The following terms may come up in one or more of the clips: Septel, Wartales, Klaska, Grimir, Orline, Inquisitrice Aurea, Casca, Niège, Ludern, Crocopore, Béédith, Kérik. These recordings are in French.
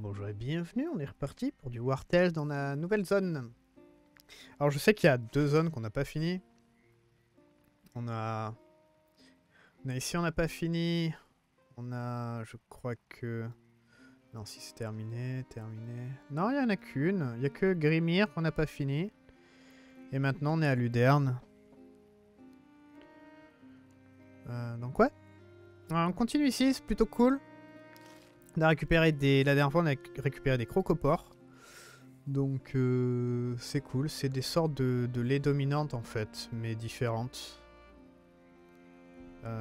Bonjour et bienvenue, on est reparti pour du Wartales dans la nouvelle zone. Alors je sais qu'il y a deux zones qu'on n'a pas fini. On a ici, on n'a pas fini. On a, je crois que... Non, si c'est terminé. Non, il n'y en a qu'une. Il n'y a que Grimir qu'on n'a pas fini. Et maintenant on est à Ludern. Donc ouais. Alors, on continue ici, c'est plutôt cool. On a récupéré des... La dernière fois, on a récupéré des crocopores. Donc, c'est cool. C'est des sortes de lait dominantes, en fait, mais différentes. Ouais.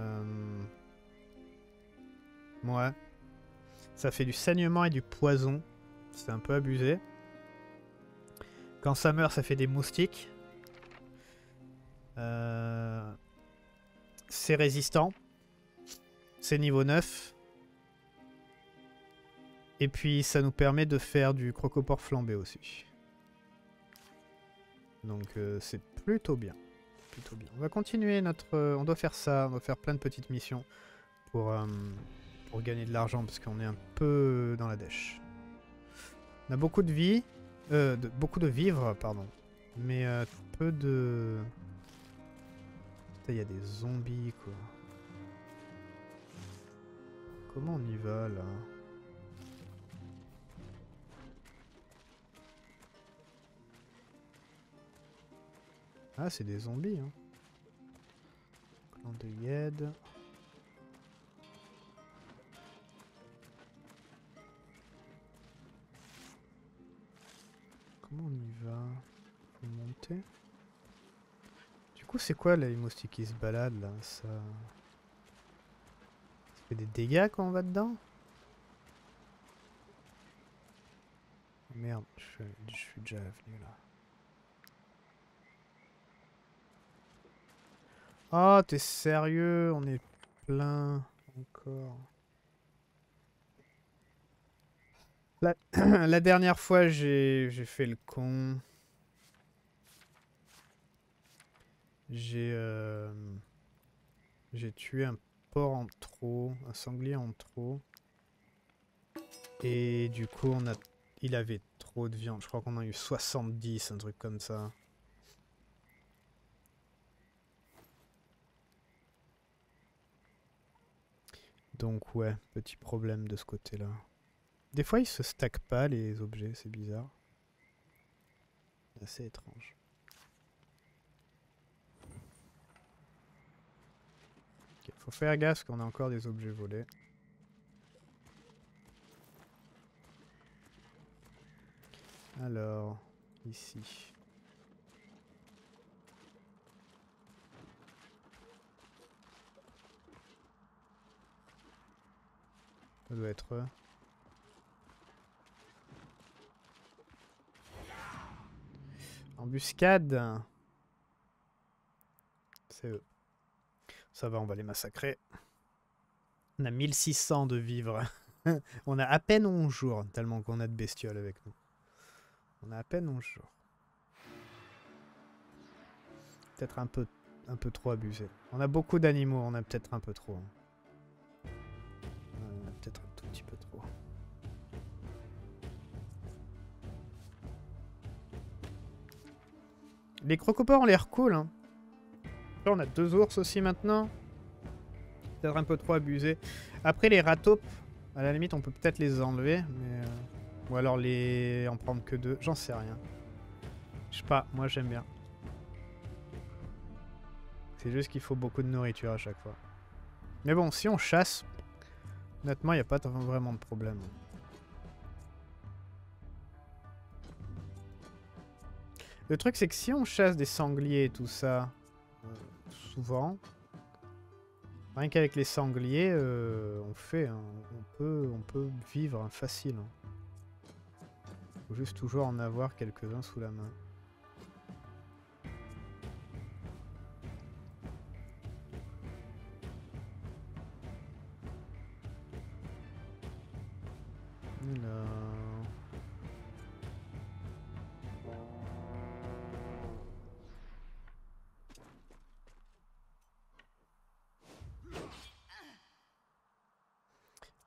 Ça fait du saignement et du poison. C'est un peu abusé. Quand ça meurt, ça fait des moustiques. C'est résistant. C'est niveau 9. Et puis ça nous permet de faire du crocopore flambé aussi. Donc c'est plutôt bien. On va continuer notre... on doit faire ça, on doit faire plein de petites missions pour gagner de l'argent parce qu'on est un peu dans la dèche. On a beaucoup de vie, beaucoup de vivres, pardon. Mais peu de... Putain, il y a des zombies quoi. Comment on y va là ? Ah, c'est des zombies, hein. Clan de Yed. Comment on y va? Faut monter. Du coup, c'est quoi, là, les moustiques qui se baladent, là? Ça... Ça fait des dégâts quand on va dedans? Merde, je suis déjà venu, là. Oh, t'es sérieux? On est plein encore. La dernière fois, j'ai fait le con. J'ai tué un porc en trop, un sanglier en trop. Et du coup, il avait trop de viande. Je crois qu'on en a eu 70, un truc comme ça. Donc ouais, petit problème de ce côté-là. Des fois, ils se stackent pas, les objets, c'est bizarre. C'est assez étrange. Okay, faut faire gaffe, parce qu'on a encore des objets volés. Alors, ici... Ça doit être eux. Embuscade. C'est eux. Ça va, on va les massacrer. On a 1600 de vivres. On a à peine 11 jours, tellement qu'on a de bestioles avec nous. On a à peine 11 jours. Peut-être un peu trop abusé. On a beaucoup d'animaux, on a peut-être un peu trop... Hein. Peut-être un tout petit peu trop. Les crocopores ont l'air cool, hein. Là, on a deux ours aussi maintenant. Peut-être un peu trop abusé. Après, les ratopes, à la limite, on peut peut-être les enlever. Mais ou alors les en prendre que deux. J'en sais rien. Je sais pas, moi j'aime bien. C'est juste qu'il faut beaucoup de nourriture à chaque fois. Mais bon, si on chasse... Honnêtement, il n'y a pas vraiment de problème. Le truc, c'est que si on chasse des sangliers et tout ça, souvent, rien qu'avec les sangliers, on fait, hein, on peut vivre hein, facile. Il faut juste toujours en avoir quelques-uns sous la main.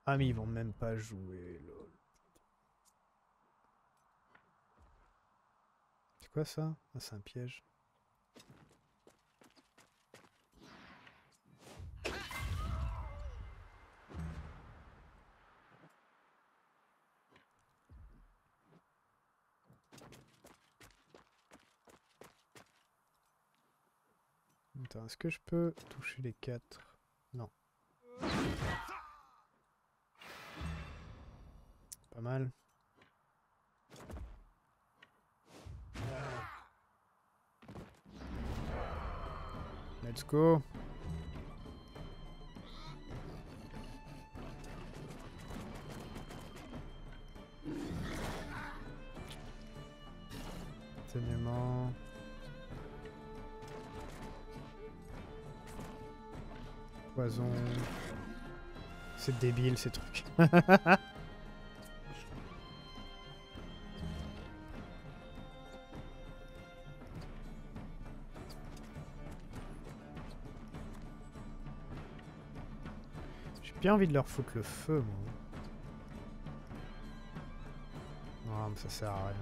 Ah mais ils vont même pas jouer, lol. quoi ça? Ah, c'est un piège. Attends, est-ce que je peux toucher les 4? Non. Pas mal. Let's go. Enseignement. Poison. C'est débile ces trucs. J'ai bien envie de leur foutre le feu, moi. Non, mais ça sert à rien.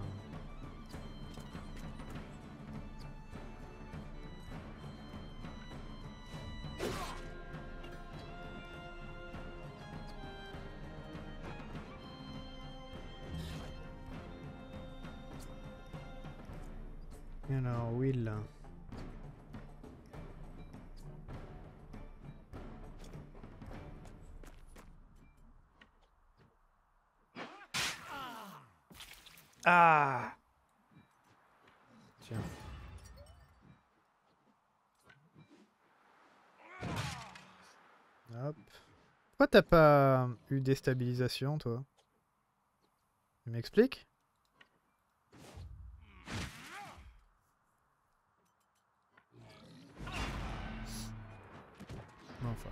Ah! Tiens. Hop. Pourquoi t'as pas eu déstabilisation, toi? Tu m'expliques? Enfin.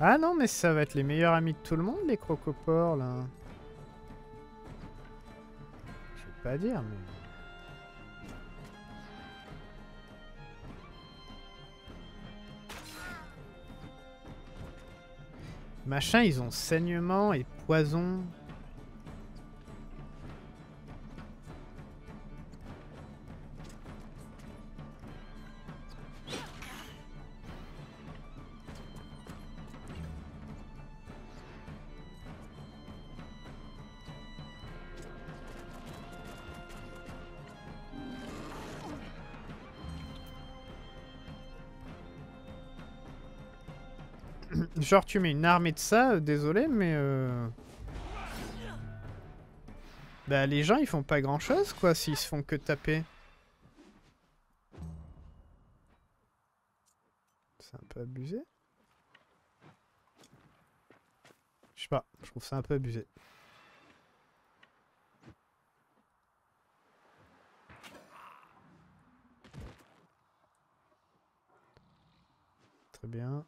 Ah non, mais ça va être les meilleurs amis de tout le monde, les crocopores, là. Je veux pas dire, mais... Machin, ils ont saignement et poison. Genre tu mets une armée de ça, désolé mais bah les gens ils font pas grand chose quoi s'ils se font que taper. C'est un peu abusé. Je sais pas, je trouve ça un peu abusé. Très bien.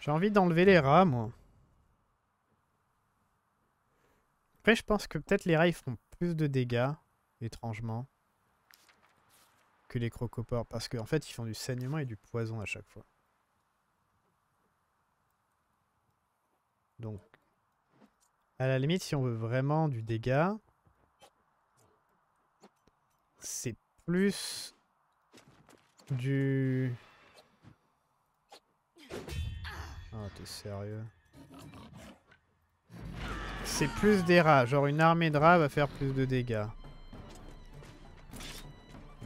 J'ai envie d'enlever les rats, moi. Après, je pense que peut-être les rats, ils font plus de dégâts, étrangement, que les crocopores. Parce qu'en fait, ils font du saignement et du poison à chaque fois. Donc, à la limite, si on veut vraiment du dégât, c'est plus du... Ah, t'es sérieux? C'est plus des rats. Genre une armée de rats va faire plus de dégâts.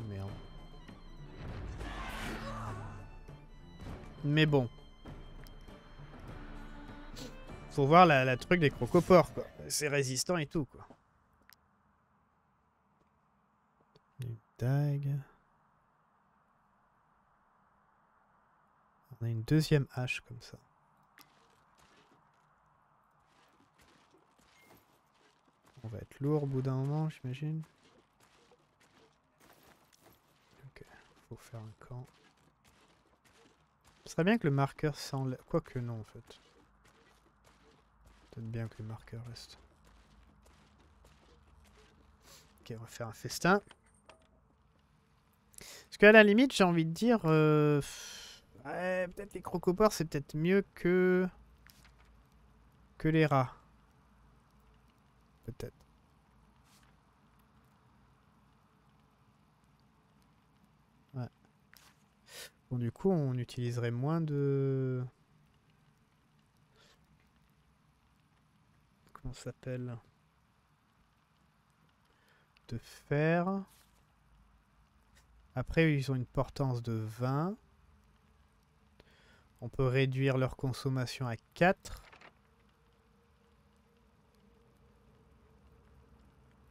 Merde. Mais bon. Faut voir la truc des crocopores, quoi. C'est résistant et tout, quoi. Une dague. On a une deuxième hache comme ça. On va être lourd au bout d'un moment, j'imagine. Ok, faut faire un camp. Ce serait bien que le marqueur s'enlève. Quoique non, en fait. Peut-être bien que les marqueurs restent. Ok, on va faire un festin. Parce qu'à la limite, j'ai envie de dire... ouais, peut-être les crocopores, c'est peut-être mieux que... les rats. Peut-être. Ouais. Bon, du coup, on utiliserait moins de... Comment ça s'appelle ? De fer. Après, ils ont une portance de 20. On peut réduire leur consommation à 4.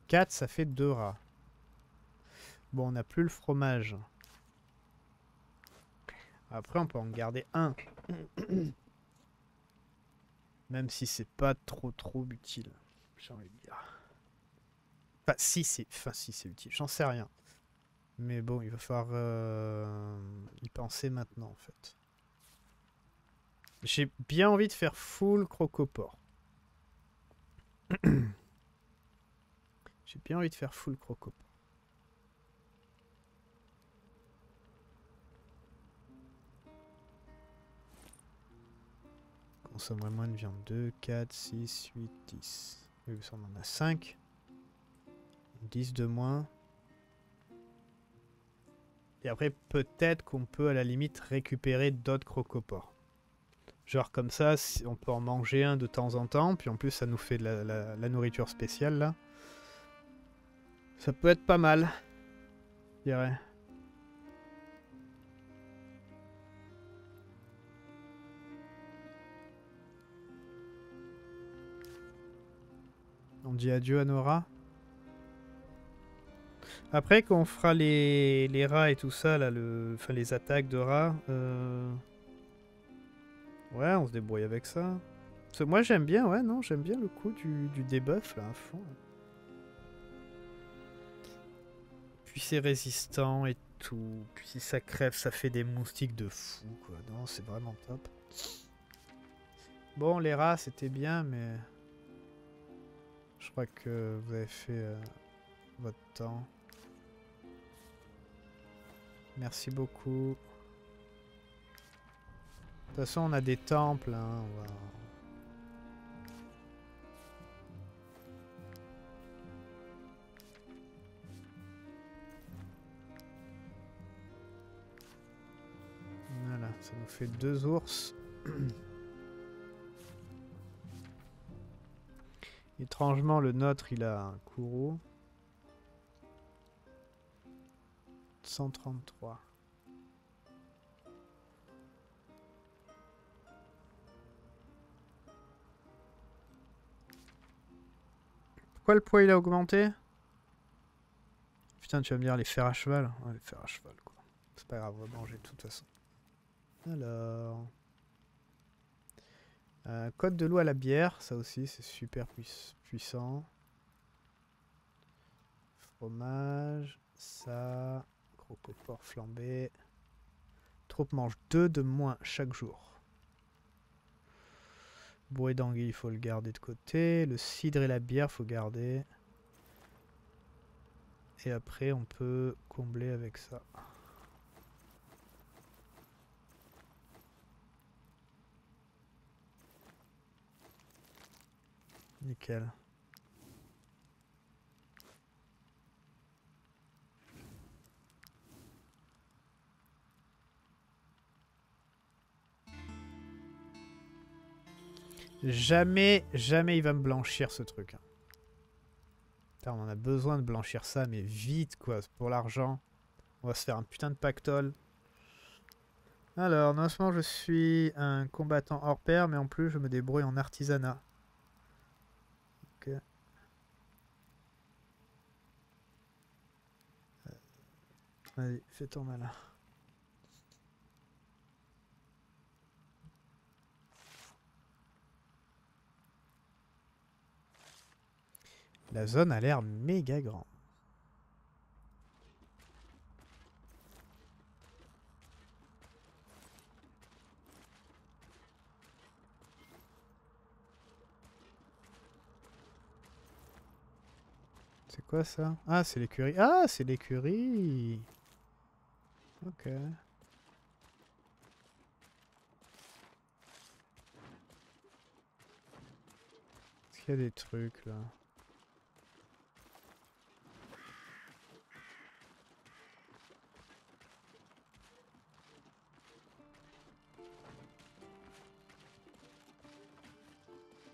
4, ça fait 2 rats. Bon, on n'a plus le fromage. Après, on peut en garder un. Même si c'est pas trop utile, j'ai envie de dire. Enfin, si c'est utile, j'en sais rien. Mais bon, il va falloir y penser maintenant, en fait. J'ai bien envie de faire full crocopore. J'ai bien envie de faire full crocopore. Consommerait moins de viande. 2, 4, 6, 8, 10. Oui, ça, on en a 5. 10 de moins. Et après, peut-être qu'on peut, à la limite, récupérer d'autres crocopores. Genre comme ça, on peut en manger un de temps en temps. Puis en plus, ça nous fait de la nourriture spéciale, là. Ça peut être pas mal, je dirais. On dit adieu à nos rats. Après, quand on fera les rats et tout ça, là, enfin, les attaques de rats, ouais, on se débrouille avec ça. Parce que moi, j'aime bien, ouais, non, j'aime bien le coup du debuff, là, à fond. Puis c'est résistant et tout. Puis si ça crève, ça fait des moustiques de fou, quoi. Non, c'est vraiment top. Bon, les rats, c'était bien, mais... Je crois que vous avez fait votre temps. Merci beaucoup. De toute façon, on a des temples. Hein. On va... Voilà, ça nous fait 2 ours. Étrangement, le nôtre, il a un courroux. 133. Pourquoi le poids, il a augmenté? Putain, tu vas me dire les fers à cheval. Ouais, les fers à cheval, quoi. C'est pas grave, on va manger de toute façon. Alors... Code de l'eau à la bière, ça aussi c'est super puissant. Fromage, ça, crocopore flambé. Troupe mange 2 de moins chaque jour. Bois d'anguille, il faut le garder de côté. Le cidre et la bière, faut garder. Et après, on peut combler avec ça. Nickel. Jamais il va me blanchir ce truc. Putain, on en a besoin de blanchir ça, mais vite quoi, pour l'argent. On va se faire un putain de pactole. Alors, non seulement je suis un combattant hors pair, mais en plus je me débrouille en artisanat. Vas-y, fais ton malin. La zone a l'air méga grande. C'est quoi ça? Ah, c'est l'écurie. Ah, c'est l'écurie. Ok. Est-ce qu'il y a des trucs là?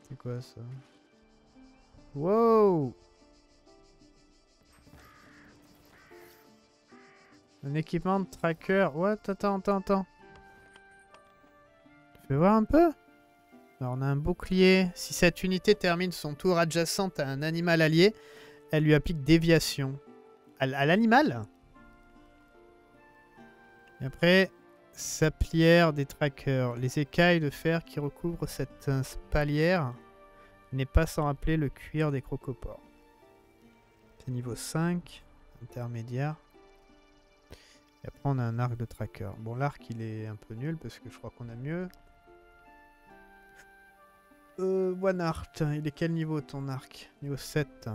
C'est quoi ça? Wow! Un équipement de tracker. What? Attends. Tu peux voir un peu? Alors on a un bouclier. Si cette unité termine son tour adjacente à un animal allié, elle lui applique déviation. À l'animal? Et après, sablière des trackers. Les écailles de fer qui recouvrent cette palière n'est pas sans rappeler le cuir des crocopores. C'est niveau 5, intermédiaire. Et après on a un arc de tracker. Bon, l'arc il est un peu nul parce que je crois qu'on a mieux. One Art, il est quel niveau ton arc? Niveau 7.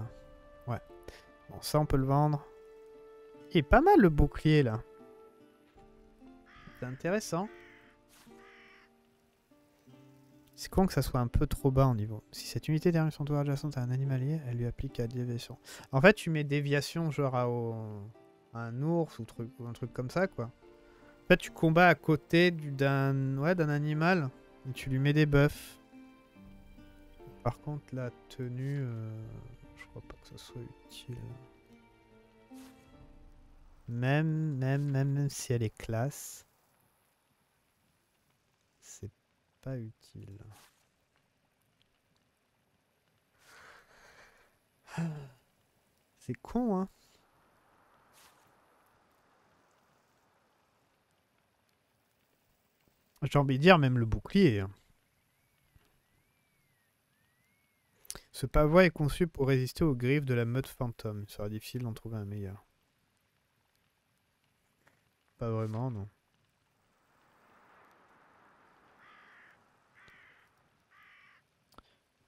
Ouais. Bon, ça on peut le vendre. Il est pas mal le bouclier là. C'est intéressant. C'est con que ça soit un peu trop bas en niveau. Si cette unité termine son tour adjacente à un animalier, elle lui applique à déviation. En fait, tu mets déviation genre à un ours ou un truc comme ça, quoi. En fait, tu combats à côté d'un animal et tu lui mets des buffs. Par contre, la tenue, je crois pas que ça soit utile. Même si elle est classe. C'est pas utile. C'est con, hein. J'ai envie de dire même le bouclier. Ce pavois est conçu pour résister aux griffes de la meute fantôme. Il sera difficile d'en trouver un meilleur. Pas vraiment, non.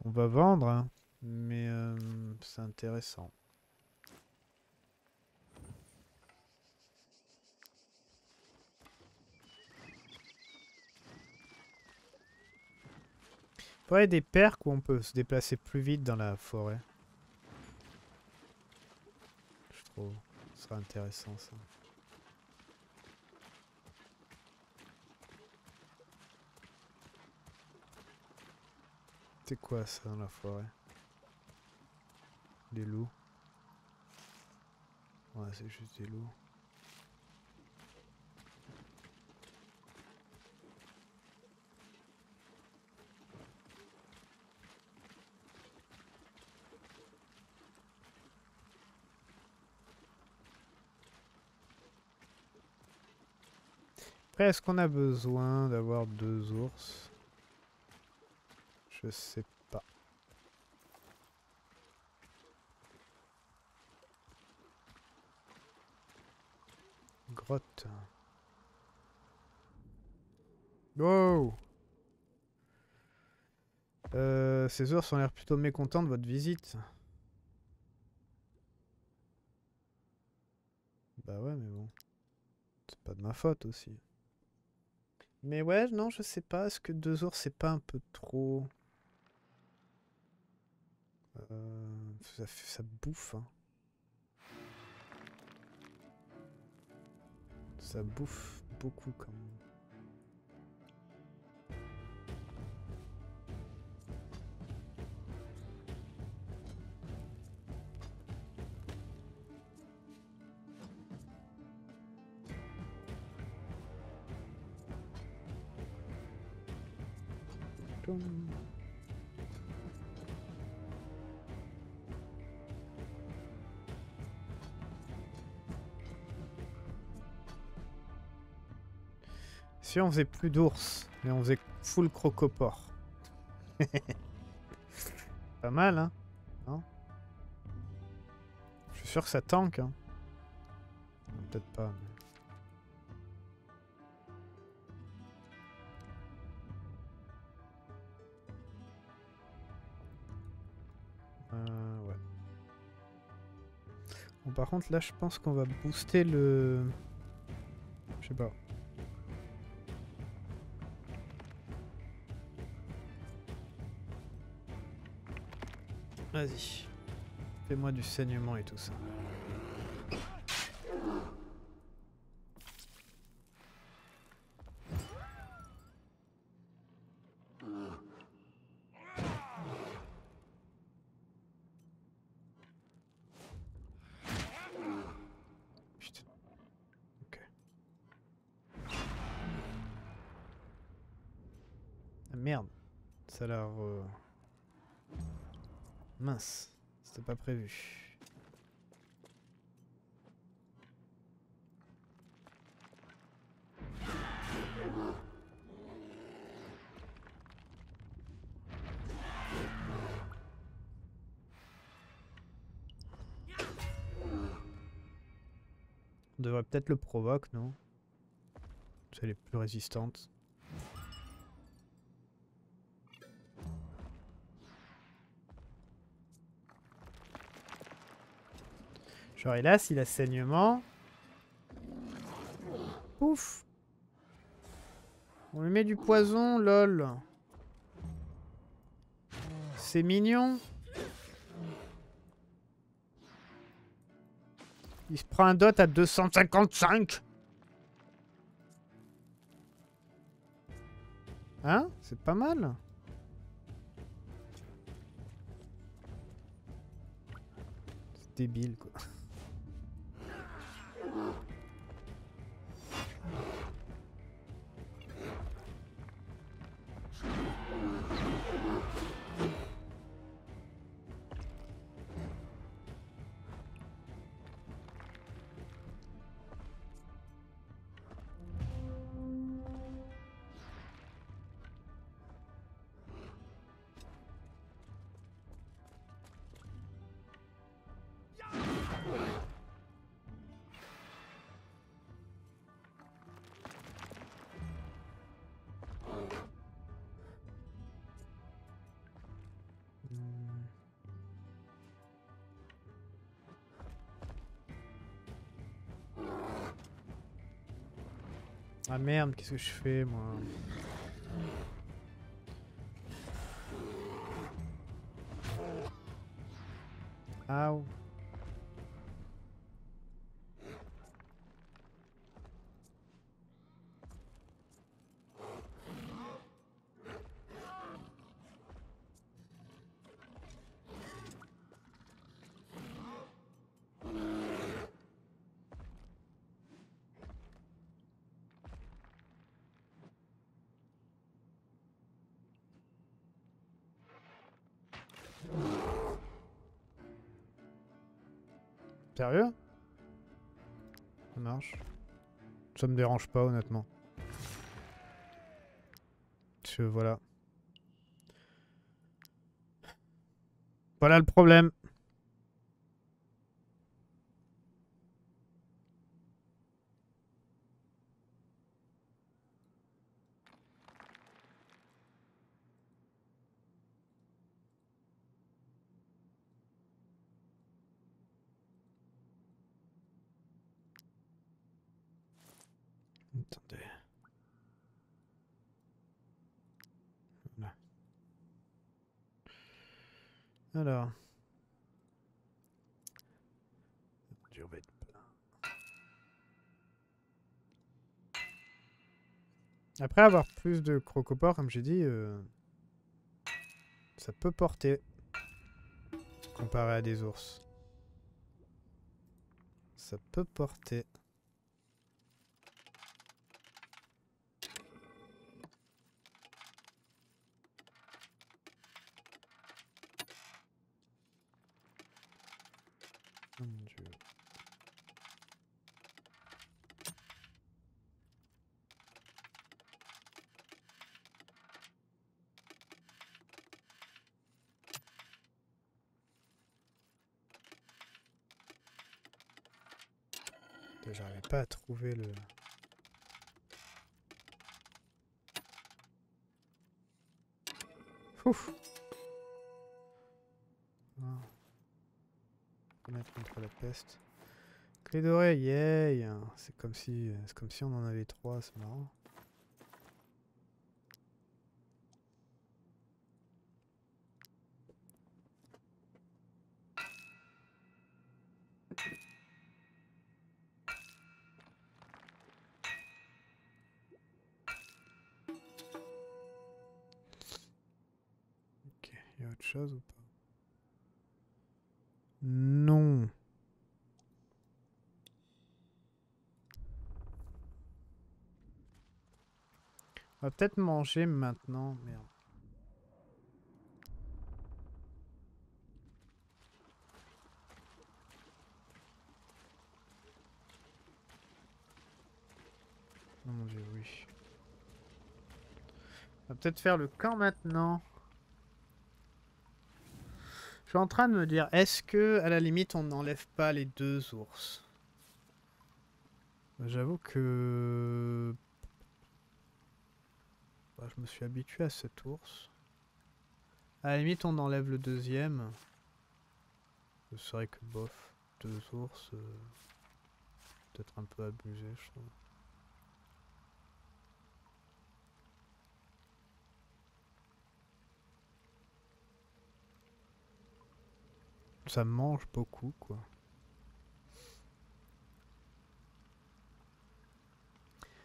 On va vendre, hein, mais c'est intéressant. Il faudrait des perks où on peut se déplacer plus vite dans la forêt. Je trouve. Ce sera intéressant ça. C'est quoi ça dans la forêt? Des loups. Ouais, c'est juste des loups. Après, est-ce qu'on a besoin d'avoir deux ours? Je sais pas. Grotte. Wow. Ces ours ont l'air plutôt mécontents de votre visite. Bah ouais, mais bon. C'est pas de ma faute aussi. Mais ouais, non, je sais pas. Est-ce que deux ours, c'est pas un peu trop... ça bouffe, hein. Ça bouffe beaucoup, quand même. Toum. Si on faisait plus d'ours, mais on faisait full crocopore. Pas mal, hein? Non? Je suis sûr que ça tank, hein? Peut-être pas, mais... Ouais. Bon, par contre, là, je pense qu'on va booster le... Je sais pas. Vas-y. Fais-moi du saignement et tout ça. Ça a l'air... Mince, c'était pas prévu. On devrait peut-être le provoquer, non? C'est les plus résistantes. Genre, et là, s'il a saignement... Pouf! On lui met du poison, lol. C'est mignon. Il se prend un dot à 255. Hein? C'est pas mal. C'est débile, quoi. Ah merde, qu'est-ce que je fais moi? Aouh. Sérieux? Ça marche. Ça me dérange pas, honnêtement. Voilà. Voilà le problème. Attendez. Voilà. Alors. Je vais être plein. Après avoir plus de crocopores, comme j'ai dit, ça peut porter comparé à des ours. Ça peut porter. J'arrivais pas à trouver le... Ouf. Combattre contre la peste. Clé dorée, yay! C'est comme si on en avait trois, c'est marrant. Ok, il y a autre chose ou pas? Non. On va peut-être manger maintenant, merde. Oh mon dieu, oui. On va peut-être faire le camp maintenant. Je suis en train de me dire, est-ce que à la limite on n'enlève pas les deux ours? J'avoue que... je me suis habitué à cet ours. À la limite, on enlève le deuxième. C'est vrai que bof, deux ours, peut-être un peu abusé, je trouve. Ça mange beaucoup, quoi.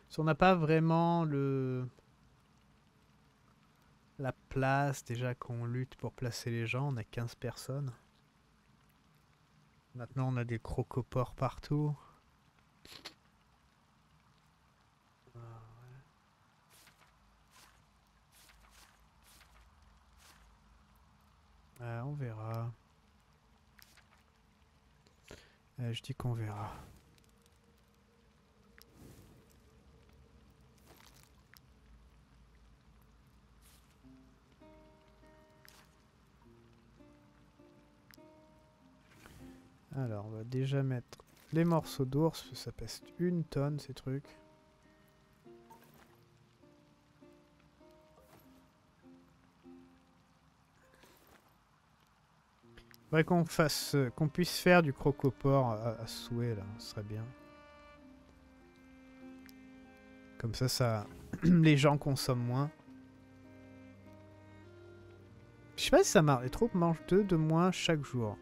Si on n'a pas vraiment le... la place, déjà qu'on lutte pour placer les gens, on a 15 personnes. Maintenant on a des crocopores partout. Ah, ouais. On verra. Je dis qu'on verra. Alors, on va déjà mettre les morceaux d'ours, parce que ça pèse 1 tonne, ces trucs. Faudrait qu'on fasse, qu'on puisse faire du crocopore à souhait, là, ce serait bien. Comme ça, ça... les gens consomment moins. Je sais pas si ça marche, les troupes mangent 2 de moins chaque jour.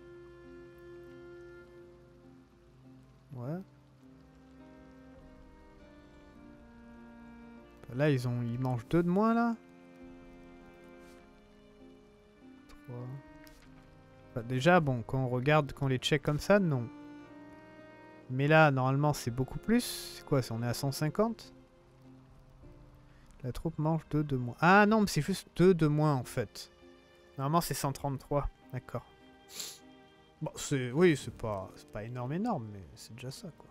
Ouais. Là, ils mangent 2 de moins, là. 3. Bah, déjà, bon, quand on regarde, quand on les check comme ça, non. Mais là, normalement, c'est beaucoup plus. C'est quoi, on est à 150? La troupe mange 2 de moins. Ah non, mais c'est juste 2 de moins, en fait. Normalement, c'est 133. D'accord. Bon, c'est... oui, c'est pas énorme, mais c'est déjà ça, quoi.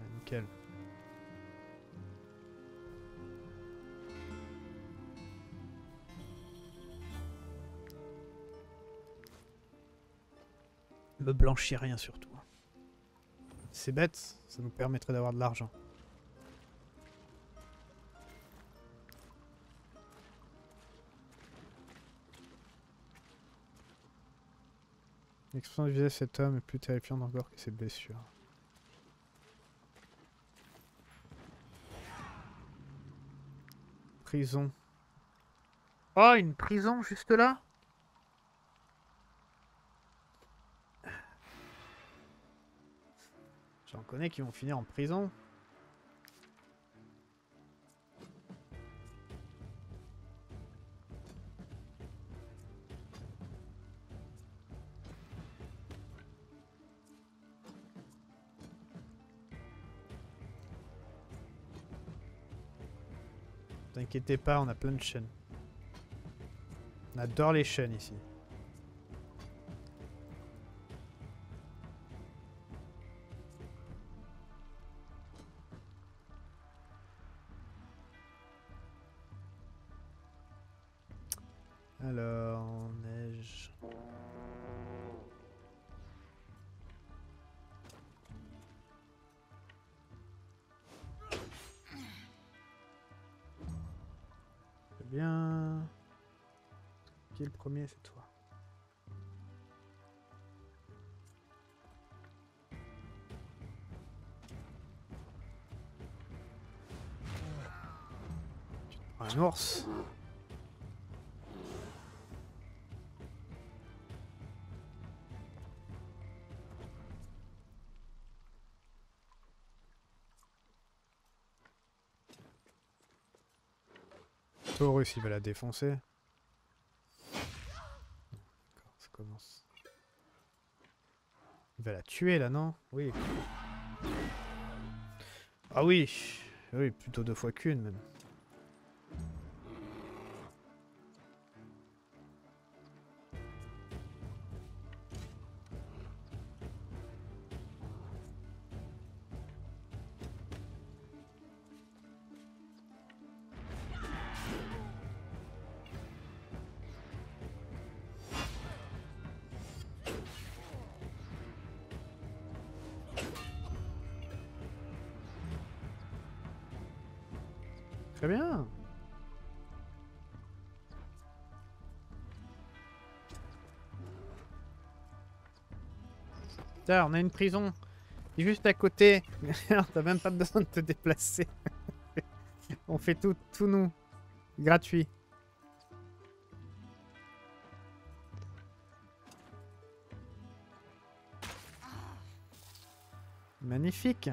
Ah, nickel. Me blanchit rien surtout. C'est bête, ça nous permettrait d'avoir de l'argent. L'expression du visage de cet homme est plus terrifiante encore que ses blessures. Prison. Oh, une prison juste là? J'en connais qui vont finir en prison. T'inquiétez pas, on a plein de chaînes. On adore les chaînes ici. Alors, neige. bien. Qui est le premier? C'est toi. Un ours. Taurus, il va la défoncer. D'accord, ça commence. Il va la tuer là, non? Oui. Ah oui, oui, plutôt deux fois qu'une même. Très bien. Putain, on a une prison juste à côté. T'as même pas besoin de te déplacer. On fait tout nous. Gratuit. Magnifique.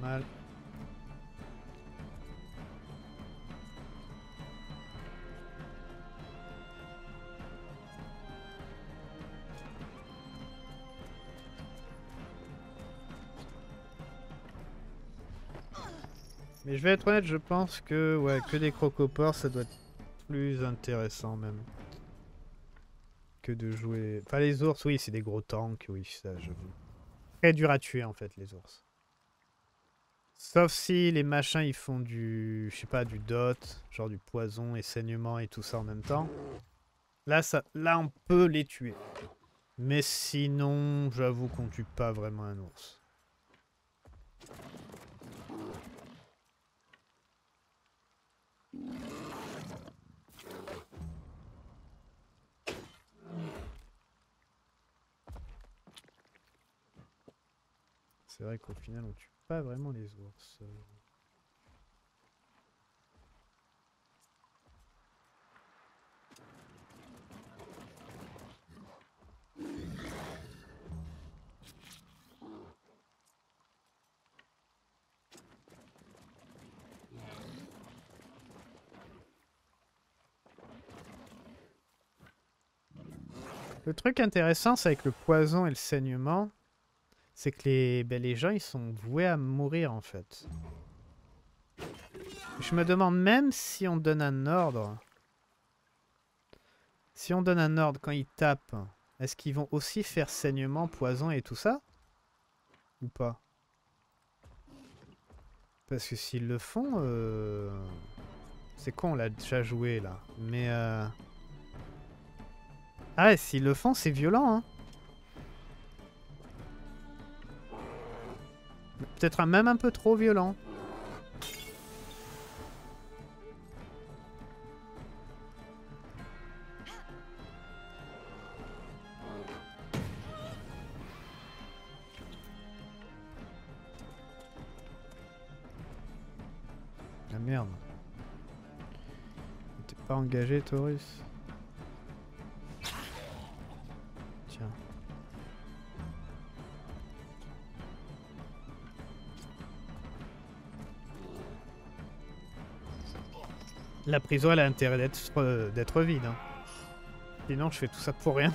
Mal. Mais je vais être honnête, je pense que ouais, que des crocopores, ça doit être plus intéressant même que de jouer. Enfin les ours, oui, c'est des gros tanks, oui, ça j'avoue. Très dur à tuer en fait les ours. Sauf si les machins ils font du, je sais pas, du dot, genre du poison et saignement et tout ça en même temps. Là, ça, là on peut les tuer. Mais sinon, j'avoue qu'on tue pas vraiment un ours. C'est vrai qu'au final on tue pas vraiment les ours. Le truc intéressant, c'est avec le poison et le saignement, c'est que les gens, ils sont voués à mourir, en fait. Je me demande même si on donne un ordre. Si on donne un ordre quand ils tapent, est-ce qu'ils vont aussi faire saignement, poison et tout ça? Ou pas? Parce que s'ils le font... C'est con, on l'a déjà joué, là. Mais... Ah ouais, s'ils le font, c'est violent, hein. Peut-être même un peu trop violent. Ah merde. J'étais pas engagé, Taurus. Tiens. La prison, elle a intérêt d'être vide. Hein. Sinon, je fais tout ça pour rien.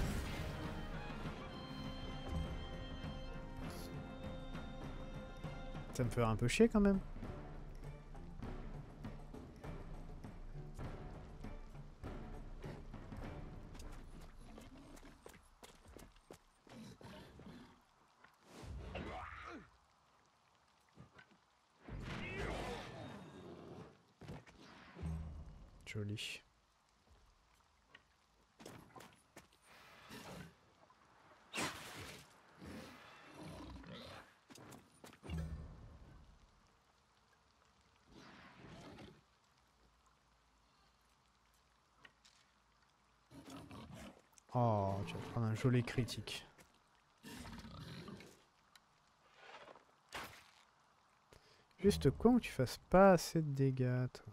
Ça me ferait un peu chier quand même. Joli. Oh, tu vas prendre un joli critique. Juste con que tu fasses pas assez de dégâts, toi.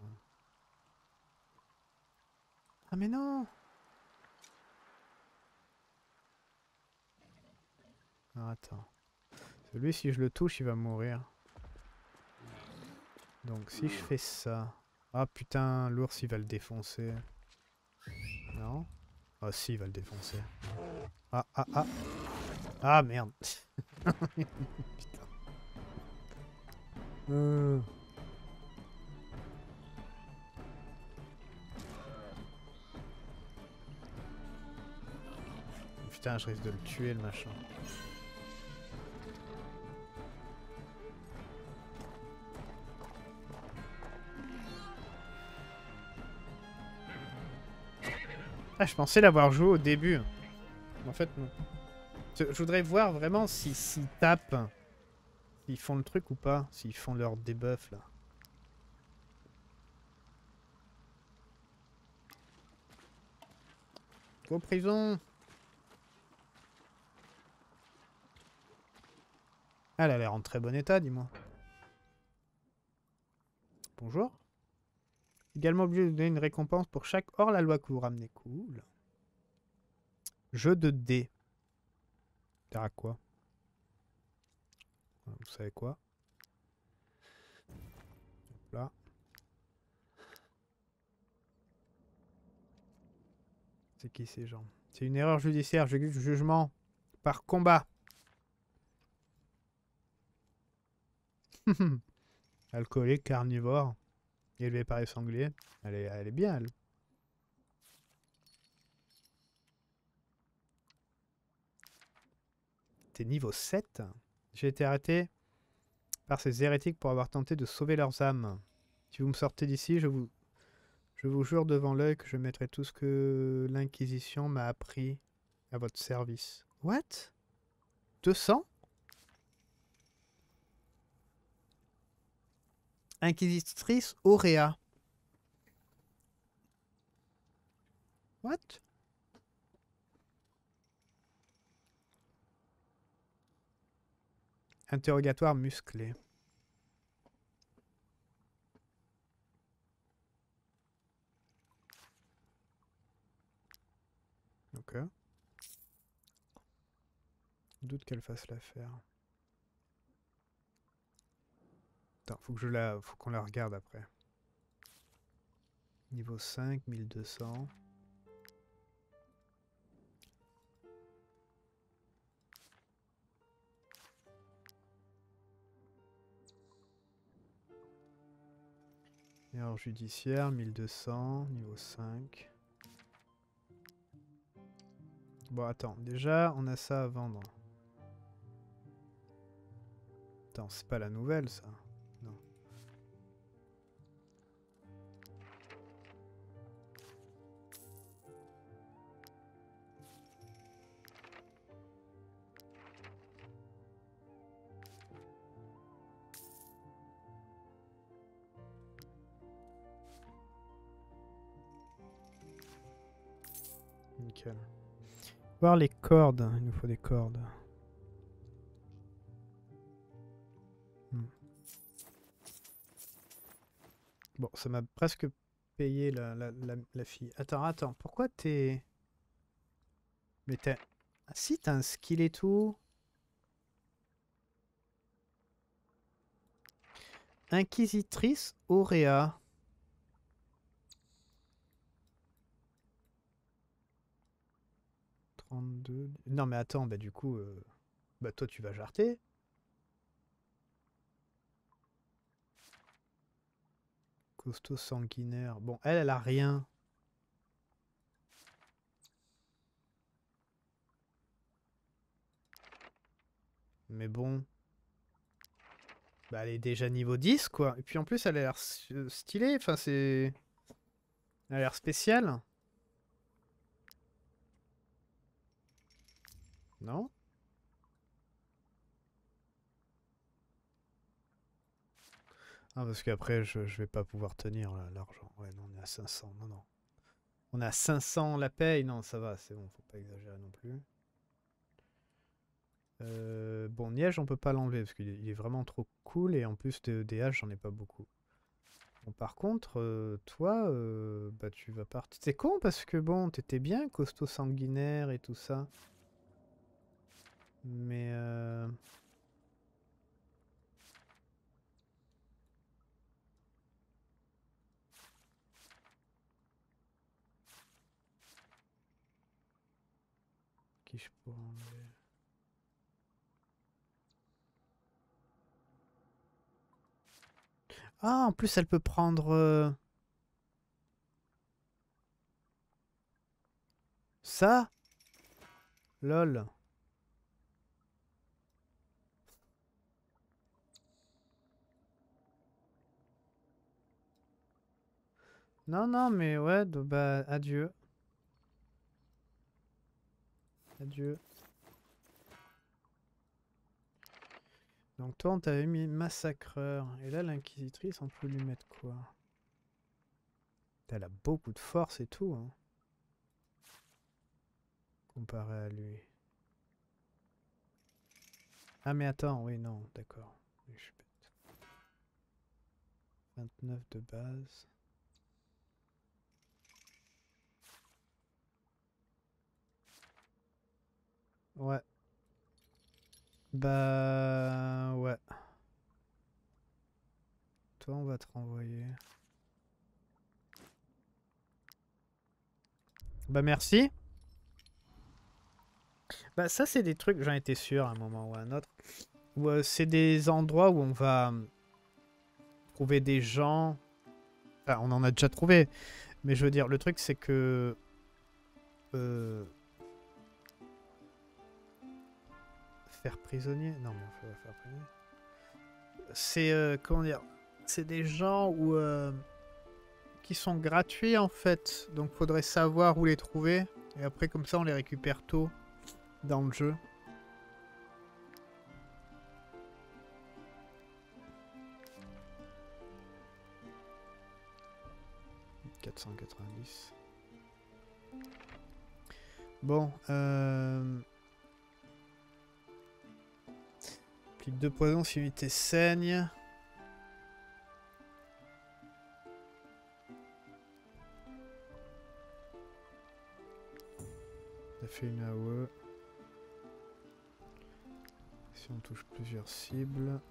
Ah mais non! Ah, attends. Celui, si je le touche, il va mourir. Donc si je fais ça... Ah putain, l'ours, il va le défoncer. Non? Ah si, il va le défoncer. Ah, ah, ah! Ah, merde! Putain. Putain, je risque de le tuer, le machin. Ah, je pensais l'avoir joué au début. En fait, non. Je voudrais voir vraiment s'ils tapent. S'ils font le truc ou pas. S'ils font leur debuff, là. Go prison! Elle a l'air en très bon état, dis-moi. Bonjour. Également obligé de donner une récompense pour chaque hors-la-loi que vous ramenez. Cool. Jeu de dés. T'as à quoi? Vous savez quoi? Hop là. C'est qui ces gens? C'est une erreur judiciaire. Jugement par combat. Alcoolique, carnivore, élevé par les sangliers. Elle est bien, elle. T'es niveau 7. J'ai été arrêté par ces hérétiques pour avoir tenté de sauver leurs âmes. Si vous me sortez d'ici, je vous jure devant l'œil que je mettrai tout ce que l'Inquisition m'a appris à votre service. What? 200? Inquisitrice Aurea. What? Interrogatoire musclé. Ok. Je doute qu'elle fasse l'affaire. Attends, faut qu'on la regarde après. Niveau 5, 1200. Erreur judiciaire, 1200, niveau 5. Bon, attends, déjà, on a ça à vendre. Attends, c'est pas la nouvelle, ça. Nickel. Voir les cordes, il nous faut des cordes. Bon, ça m'a presque payer la fille. Attends. Pourquoi t'es... Mais t'as... Ah si, t'as un skill et tout. Inquisitrice Aurea. Non mais attends, bah du coup, bah toi tu vas jarter. Costaud sanguinaire. Bon, elle a rien. Mais bon. Bah elle est déjà niveau 10 quoi. Et puis en plus elle a l'air stylée. Enfin c'est... Elle a l'air spéciale. Non ? Ah, parce qu'après, je vais pas pouvoir tenir l'argent. Ouais, non, on est à 500. Non. On est à 500 la paye. Non, ça va, c'est bon. Faut pas exagérer non plus. Bon, Niège, on peut pas l'enlever parce qu'il est vraiment trop cool. Et en plus, des haches, j'en ai pas beaucoup. Bon, par contre, toi, bah, tu vas partir. C'est con parce que, bon, t'étais bien costaud sanguinaire et tout ça. Mais qui je pourrais enlever? Ah, en plus elle peut prendre ça. Lol. Non, mais ouais, bah, adieu. Adieu. Donc toi, on t'avait mis massacreur. Et là, l'inquisitrice, on peut lui mettre quoi? Elle a beaucoup de force et tout, hein. Comparé à lui. Ah, mais attends, oui, non, d'accord. Je suis bête. 29 de base. Ouais. Bah... Ouais. Toi, on va te renvoyer. Bah merci. Bah ça, c'est des trucs, j'en étais sûr à un moment ou à un autre. C'est des endroits où on va trouver des gens... Enfin, on en a déjà trouvé. Mais je veux dire, le truc, c'est que... Faire prisonnier, non mais on peut faire prisonnier. C'est comment dire, c'est des gens où qui sont gratuits en fait, donc faudrait savoir où les trouver et après comme ça on les récupère tôt dans le jeu. $490. Bon. De poison si l'unité saigne. Ça fait une AOE. Si on touche plusieurs cibles.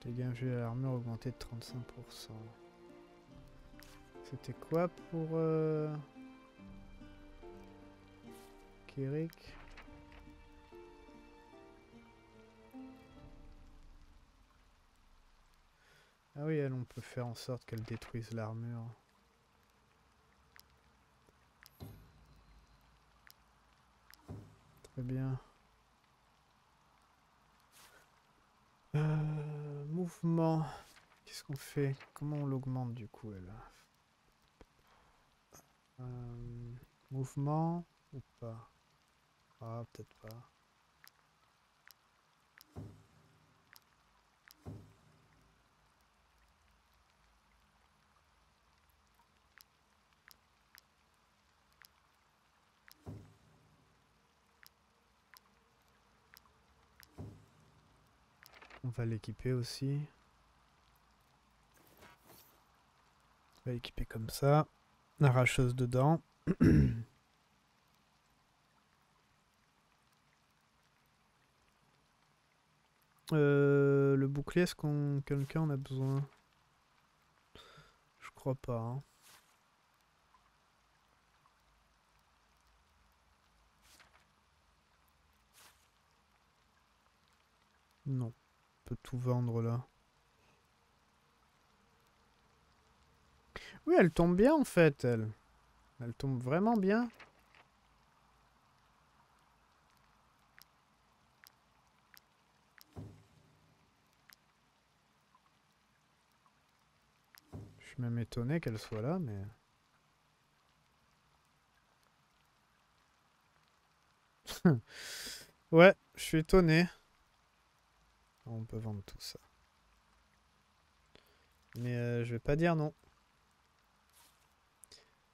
Dégâts infligés à l'armure augmenté de 35%. C'était quoi pour Kérik? Ah oui, elle, on peut faire en sorte qu'elle détruise l'armure. Très bien. Mouvement. Qu'est-ce qu'on fait? Comment on l'augmente du coup, elle? Mouvement ou pas? Ah, peut-être pas. va l'équiper aussi. On va l'équiper comme ça. Arracheuse dedans. Le bouclier, est-ce qu'on quelqu'un en a besoin? Je crois pas. Hein. Non, on peut tout vendre là. Oui, elle tombe bien en fait, elle. Elle tombe vraiment bien. Je suis même étonné qu'elle soit là, mais... ouais, je suis étonné. On peut vendre tout ça. Mais je vais pas dire non.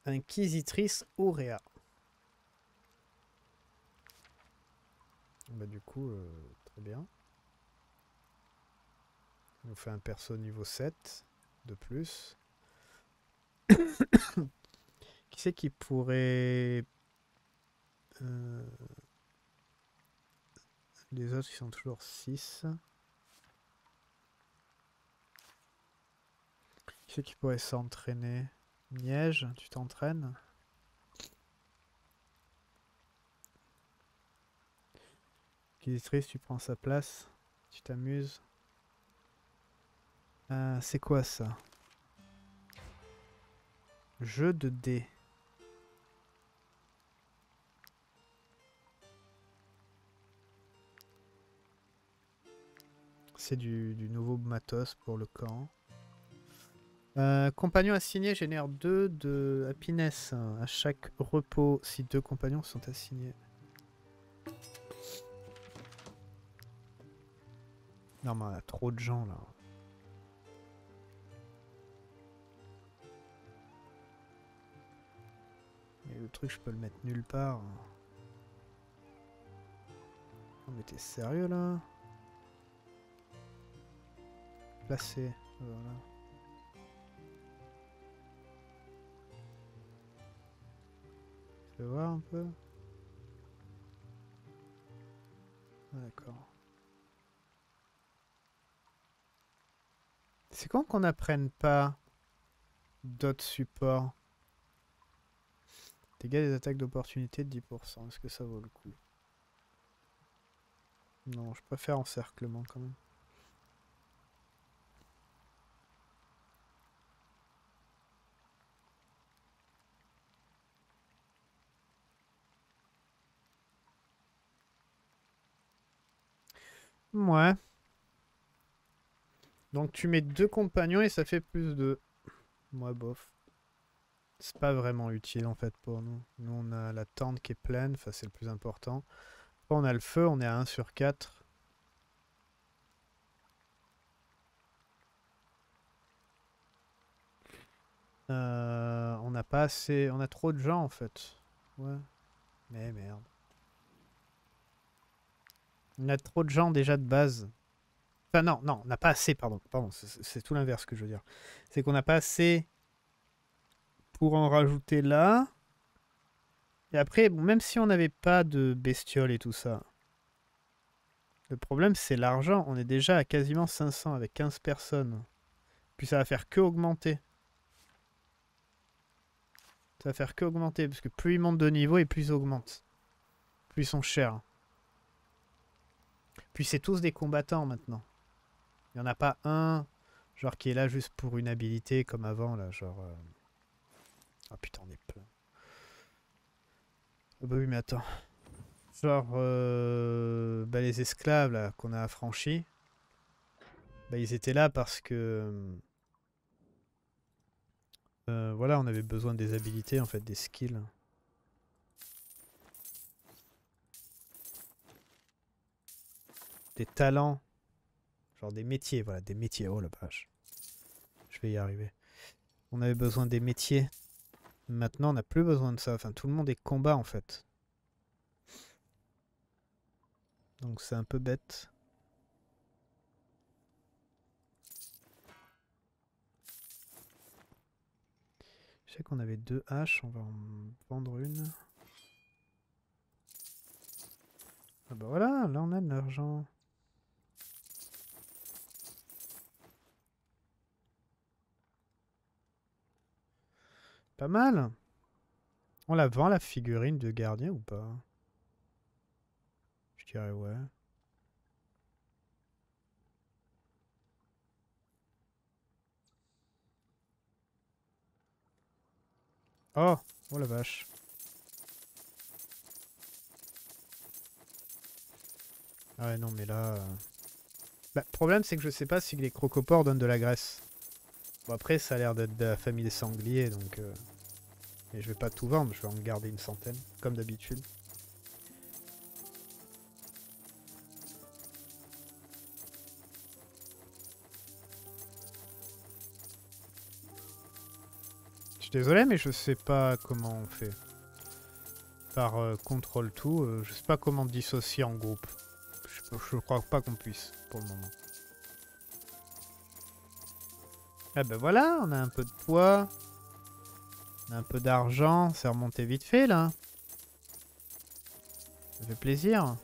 Inquisitrice Aurea. Bah du coup, très bien. On fait un perso niveau 7 de plus. Qui c'est qui pourrait... Les autres, ils sont toujours 6. Qui c'est qui pourrait s'entraîner? Niège, tu t'entraînes? Inquisitrice, tu prends sa place? Tu t'amuses? C'est quoi ça? Jeu de dés. C'est du nouveau matos pour le camp. Compagnons assignés génère 2 de happiness à chaque repos si 2 compagnons sont assignés. Non mais on a trop de gens là. Et le truc je peux le mettre nulle part. Non mais t'es sérieux là? Placer, voilà. Voir un peu. Ah, d'accord. C'est quand qu'on n'apprenne pas d'autres supports? Dégâts des attaques d'opportunité de 10%. Est-ce que ça vaut le coup? Non, je préfère encerclement quand même. Ouais. Donc tu mets 2 compagnons et ça fait plus de... Moi, bof. C'est pas vraiment utile en fait pour nous. Nous, on a la tente qui est pleine, enfin c'est le plus important. Après, on a le feu, on est à 1 sur 4. On n'a pas assez... On a trop de gens en fait. Ouais. Mais merde. On a trop de gens déjà de base. Enfin non, non, on n'a pas assez, pardon. Pardon, c'est tout l'inverse que je veux dire. C'est qu'on n'a pas assez pour en rajouter là. Et après, bon, même si on n'avait pas de bestioles et tout ça, le problème c'est l'argent. On est déjà à quasiment 500 avec 15 personnes. Puis ça va faire que augmenter. Ça va faire que augmenter, parce que plus ils montent de niveau et plus ils augmentent. Plus ils sont chers. Puis c'est tous des combattants maintenant. Il n'y en a pas un genre qui est là juste pour une habilité comme avant là, genre... Oh putain on est plein. Oh bah oui mais attends. Genre bah les esclaves là qu'on a affranchis, bah ils étaient là parce que... voilà on avait besoin des habilités en fait, des skills. Des talents, genre des métiers, voilà, des métiers, oh la vache, je vais y arriver. On avait besoin des métiers, maintenant on n'a plus besoin de ça, enfin tout le monde est combat en fait. Donc c'est un peu bête. Je sais qu'on avait 2 haches, on va en vendre une. Ah bah voilà, là on a de l'argent. Pas mal. On la vend, la figurine de gardien, ou pas? Je dirais ouais. Oh, oh la vache. Ah ouais, non mais là... Bah, problème c'est que je sais pas si les crocopores donnent de la graisse. Bon après ça a l'air d'être de la famille des sangliers donc... Mais je vais pas tout vendre, je vais en garder une centaine, comme d'habitude. Désolé, mais je sais pas comment on fait. Par contrôle tout, je sais pas comment dissocier en groupe. Je crois pas qu'on puisse, pour le moment. Ah ben voilà, on a un peu de poids. On a un peu d'argent, c'est remonté vite fait, là. Ça fait plaisir.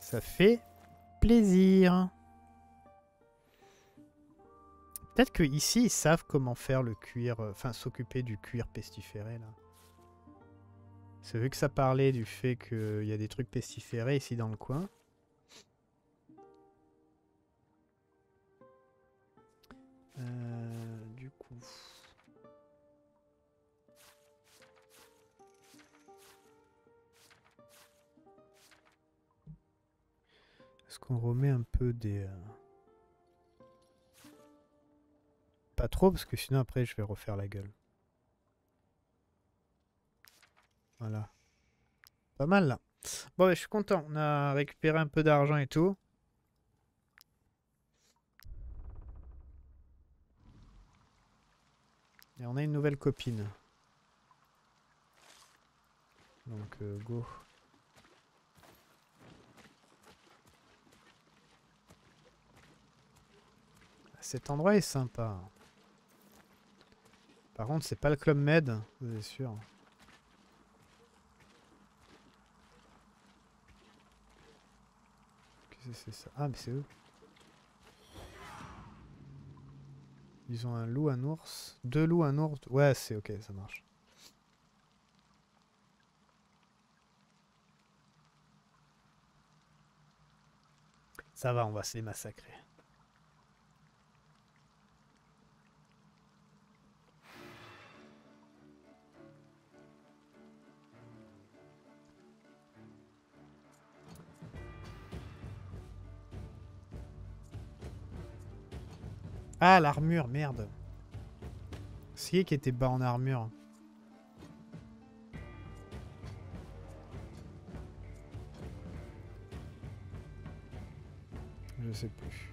Ça fait plaisir. Peut-être qu'ici, ils savent comment faire le cuir, enfin s'occuper du cuir pestiféré, là. C'est vu que ça parlait du fait qu'il y a des trucs pestiférés ici dans le coin. Du coup... Est-ce qu'on remet un peu des... Pas trop, parce que sinon après je vais refaire la gueule. Voilà. Pas mal là. Bon, bah, je suis content. On a récupéré un peu d'argent et tout. Et on a une nouvelle copine. Donc go. Cet endroit est sympa. Par contre, c'est pas le Club Med, vous êtes sûr. Qu'est-ce que c'est ça? Ah, mais c'est eux. Ils ont un loup, un ours. 2 loups, un ours. Ouais, c'est ok, ça marche. Ça va, on va se les massacrer. Ah, l'armure, merde. C'est qui était bas en armure? Je sais plus.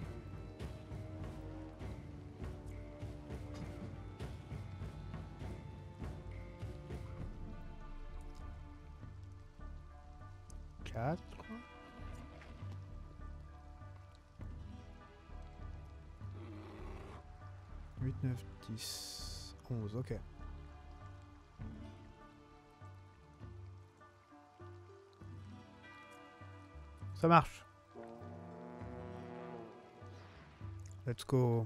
Ok. Ça marche. Let's go.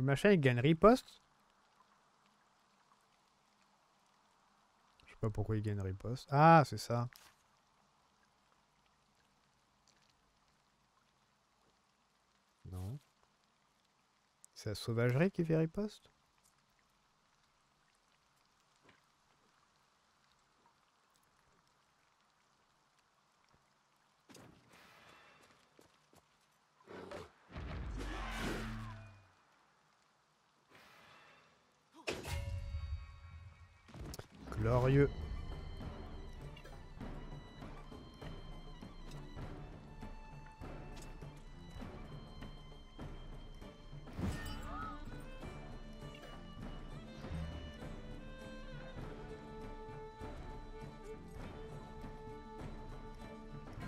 Machin, il gagne riposte. Je sais pas pourquoi il gagne riposte. Ah, c'est ça. Non. C'est la sauvagerie qui fait riposte. Glorieux.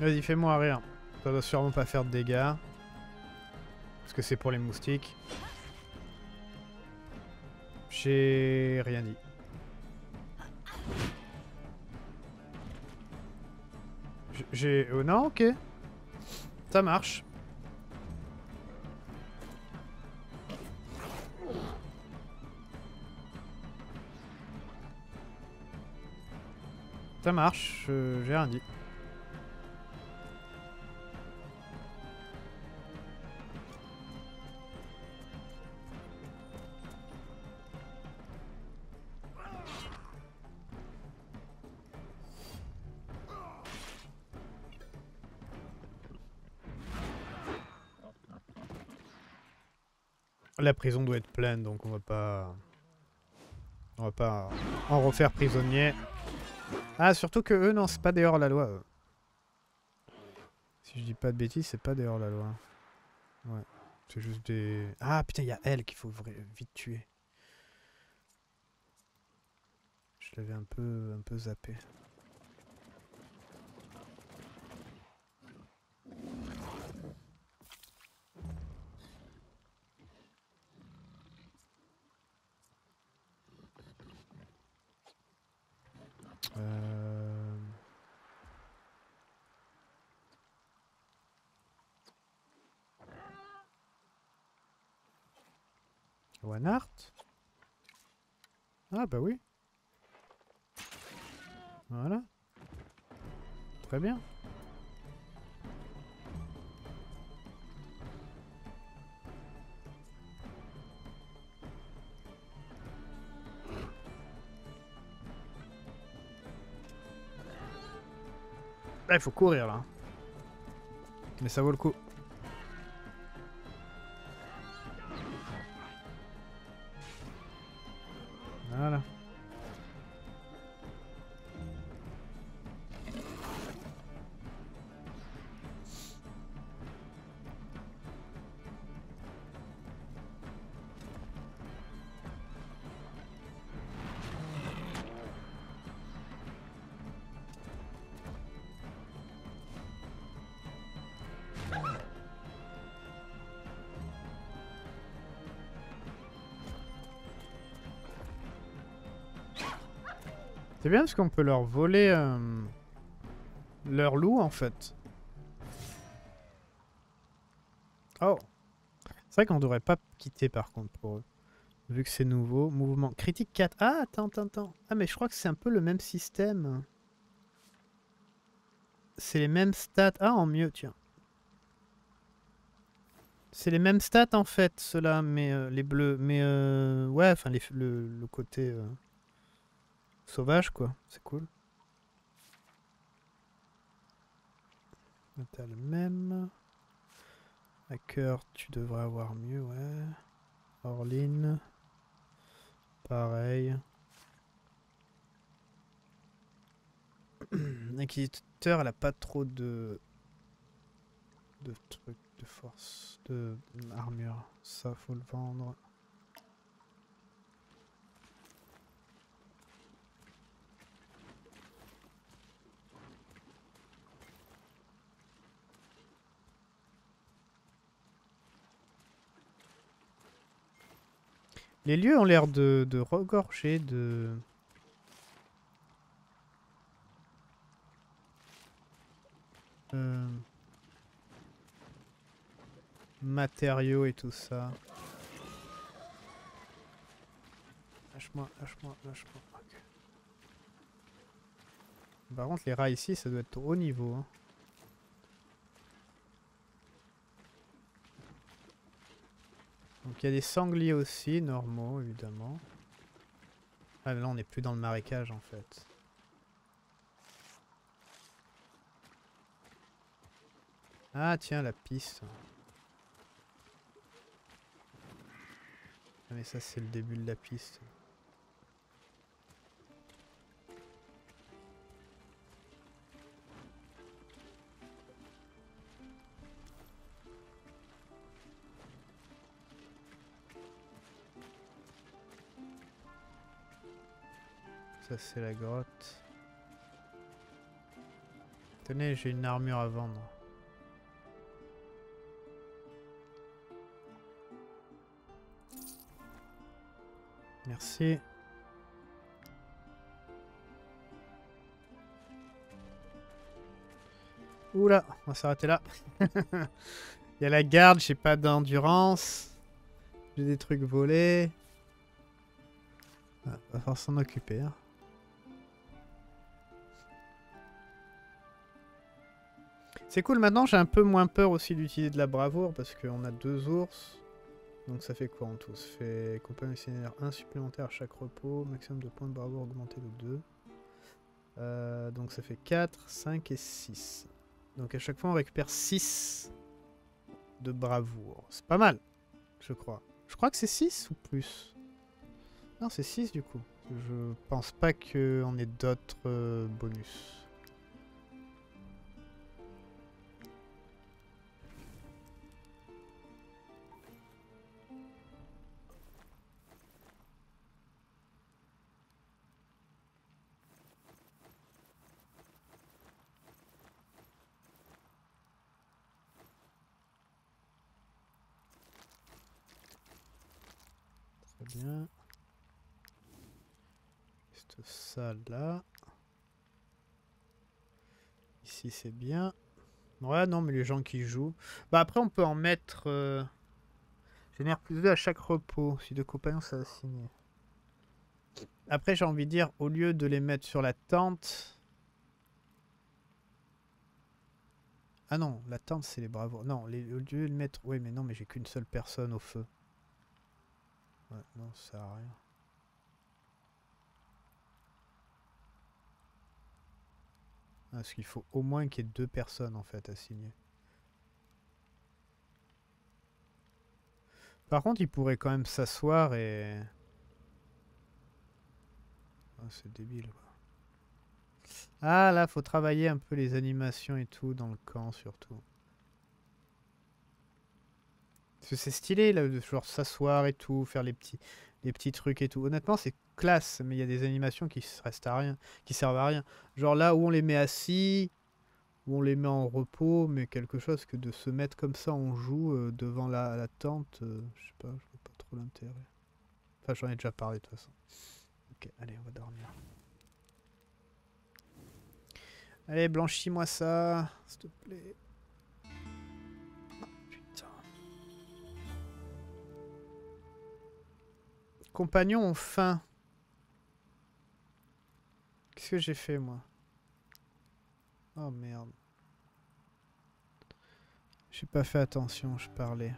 Vas-y, fais-moi rire. Ça doit sûrement pas faire de dégâts. Parce que c'est pour les moustiques. J'ai rien dit. J'ai... Oh non, ok. Ça marche. Ça marche, j'ai rien dit. La prison doit être pleine, donc on va pas en refaire prisonnier. Ah, surtout que eux, non, c'est pas des hors-la-loi. Si je dis pas de bêtises, c'est pas des hors-la-loi. Ouais, c'est juste des... Ah, putain, il y a elle qu'il faut vite tuer. Je l'avais un peu zappé. One Art. Ah bah oui. Voilà. Très bien. Là, il faut courir là. Mais ça vaut le coup. Voilà. C'est bien parce qu'on peut leur voler leur loup en fait. Oh, c'est vrai qu'on devrait pas quitter par contre pour eux. Vu que c'est nouveau. Mouvement. Critique 4. Ah, attends. Ah, mais je crois que c'est un peu le même système. C'est les mêmes stats. Ah, en mieux, tiens. C'est les mêmes stats en fait, ceux-là, mais les bleus. Mais ouais, enfin, le côté... sauvage quoi, c'est cool. T'as le même. Hacker, tu devrais avoir mieux, ouais. Orline. Pareil. Inquisiteur, elle a pas trop de trucs, de force, de armure. Ça, faut le vendre. Les lieux ont l'air de regorger de... matériaux et tout ça. Lâche-moi. Okay. Par contre, les rats ici, ça doit être au haut niveau. Hein. Donc il y a des sangliers aussi, normaux évidemment. Ah mais là on n'est plus dans le marécage en fait. Ah tiens la piste. Ah mais ça c'est le début de la piste. C'est la grotte. Tenez, j'ai une armure à vendre. Merci. Oula, on va s'arrêter là. Il y a la garde, j'ai pas d'endurance. J'ai des trucs volés. Ah, va falloir s'en occuper. Hein. C'est cool, maintenant j'ai un peu moins peur aussi d'utiliser de la bravoure parce qu'on a 2 ours. Donc ça fait quoi en tout? Ça fait compagnon missionnaire 1 supplémentaire à chaque repos, maximum de points de bravoure augmenté de 2. Donc ça fait 4, 5 et 6. Donc à chaque fois on récupère 6 de bravoure. C'est pas mal, je crois. Je crois que c'est 6 ou plus. Non, c'est 6 du coup. Je pense pas qu'on ait d'autres bonus. Bien. Cette salle là. Ici c'est bien. Ouais non mais les gens qui jouent. Bah après on peut en mettre. Génère plus 2 à chaque repos. Si 2 compagnons ça va signer. Après j'ai envie de dire au lieu de les mettre sur la tente. Ah non, la tente c'est les bravoures. Non, au lieu de les mettre. Oui mais non mais j'ai qu'une seule personne au feu. Ouais, non, ça sert à rien. Ah, parce qu'il faut au moins qu'il y ait 2 personnes en fait à signer. Par contre, ils pourraient quand même s'asseoir et... Oh, c'est débile quoi. Ah là, faut travailler un peu les animations et tout dans le camp surtout. Parce que c'est stylé, là, de genre s'asseoir et tout, faire les petits trucs et tout. Honnêtement, c'est classe, mais il y a des animations qui restent à rien, qui servent à rien. Genre là, où on les met assis, où on les met en repos, mais quelque chose que de se mettre comme ça, on joue devant la tente. Je sais pas, je vois pas trop l'intérêt. Enfin, j'en ai déjà parlé, de toute façon. Ok, allez, on va dormir. Allez, blanchis-moi ça, s'il te plaît. Compagnons ont faim. Qu'est-ce que j'ai fait, moi? Oh, merde. J'ai pas fait attention, je parlais.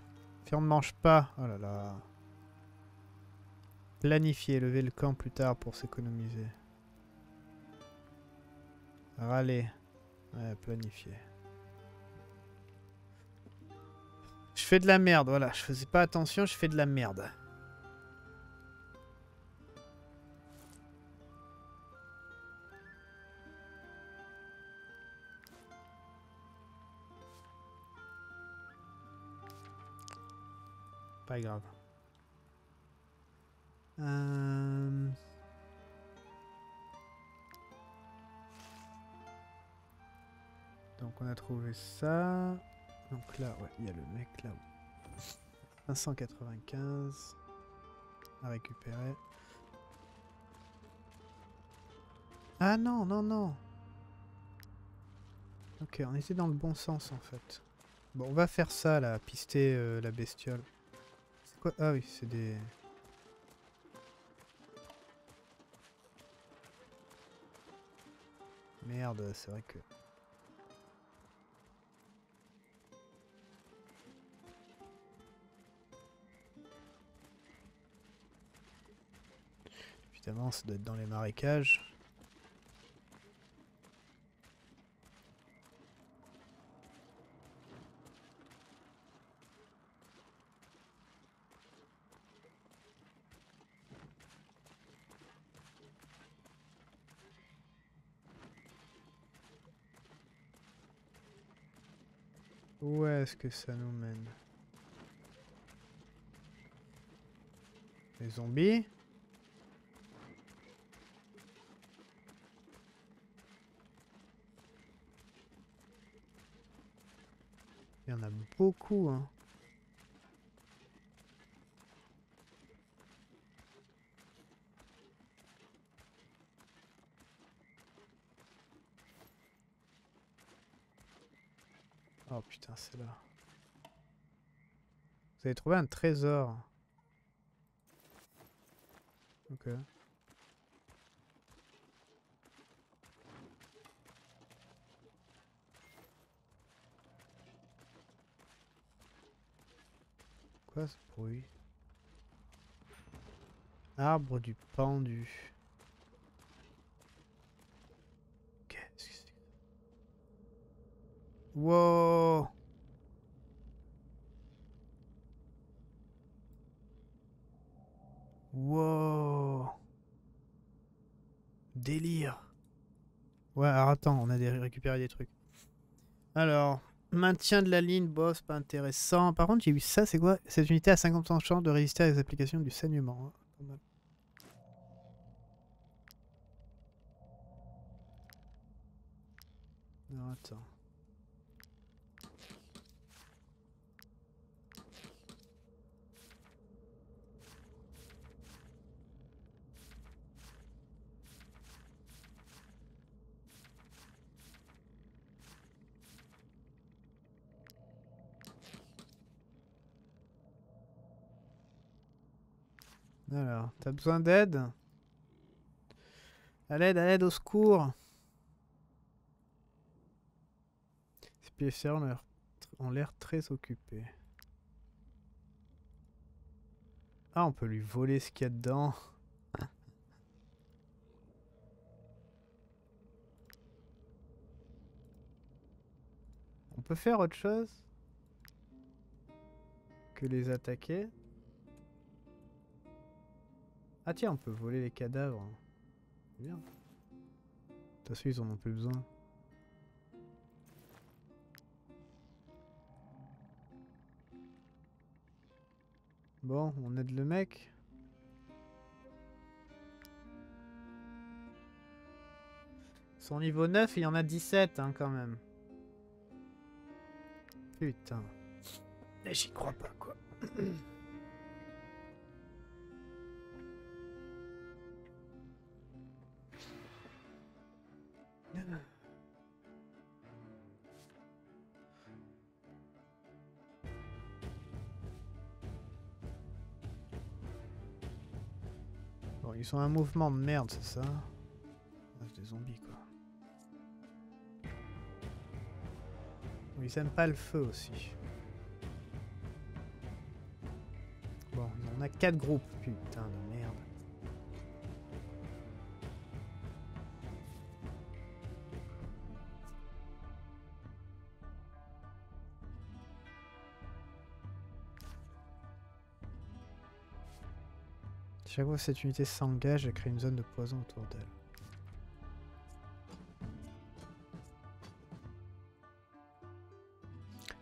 Si on ne mange pas... Oh là là. Planifier, lever le camp plus tard pour s'économiser. Râler. Ouais, planifier. Je fais de la merde, voilà. Je faisais pas attention, je fais de la merde. Pas grave. Donc on a trouvé ça. Donc là, ouais, il y a le mec là-haut. 595 à récupérer. Ah non, non, non. Ok, on était dans le bon sens en fait. Bon, on va faire ça là, pister la bestiole. Ah oui, c'est des... Merde, c'est vrai que... Évidemment, ça doit être dans les marécages. Où est-ce que ça nous mène? Les zombies? Il y en a beaucoup, hein. Oh putain, c'est là. Vous avez trouvé un trésor. Ok. Quoi ce bruit? Arbre du pendu. Qu'est-ce que c'est? Wow! Wow! Délire! Ouais, alors attends, on a récupéré des trucs. Alors... Maintien de la ligne, boss, pas intéressant. Par contre, j'ai eu ça, c'est quoi? Cette unité a 50% de chance de résister à des applications du saignement. Hein. Non, attends. Alors, t'as besoin d'aide? À l'aide, au secours! Ces PFCR ont l'air très occupés. Ah, on peut lui voler ce qu'il y a dedans. On peut faire autre chose que les attaquer. Ah tiens, on peut voler les cadavres. Bien. De toute façon, ils en ont plus besoin. Bon, on aide le mec. Ils sont niveau 9, il y en a 17 hein, quand même. Putain. Mais j'y crois pas quoi. Bon, ils sont un mouvement de merde, c'est ça? C'est des zombies quoi. Ils aiment pas le feu aussi. Bon, on a 4 groupes, putain de merde. Chaque fois que cette unité s'engage, elle crée une zone de poison autour d'elle.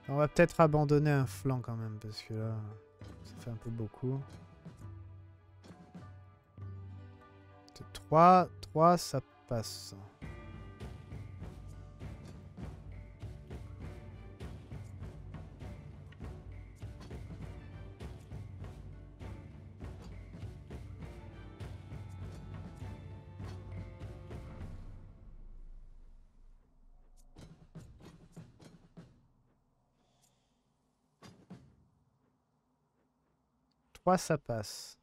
On va peut-être abandonner un flanc quand même, parce que là, ça fait un peu beaucoup. 3, ça passe. Ça passe.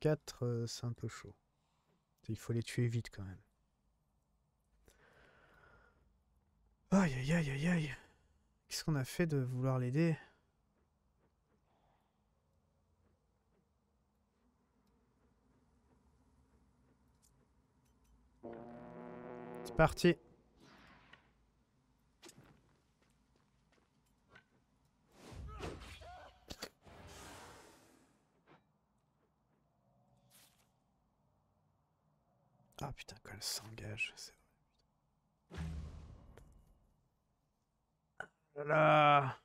4, c'est un peu chaud. Il faut les tuer vite quand même. Aïe aïe aïe aïe aïe. Qu'est-ce qu'on a fait de vouloir l'aider? C'est parti. Ah putain, quand elle s'engage, c'est vrai. Là là.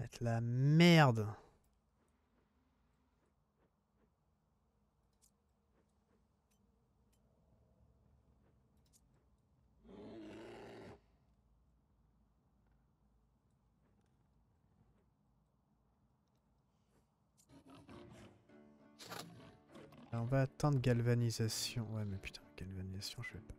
Être la merde. On va attendre galvanisation. Ouais, mais putain, galvanisation, je vais pas.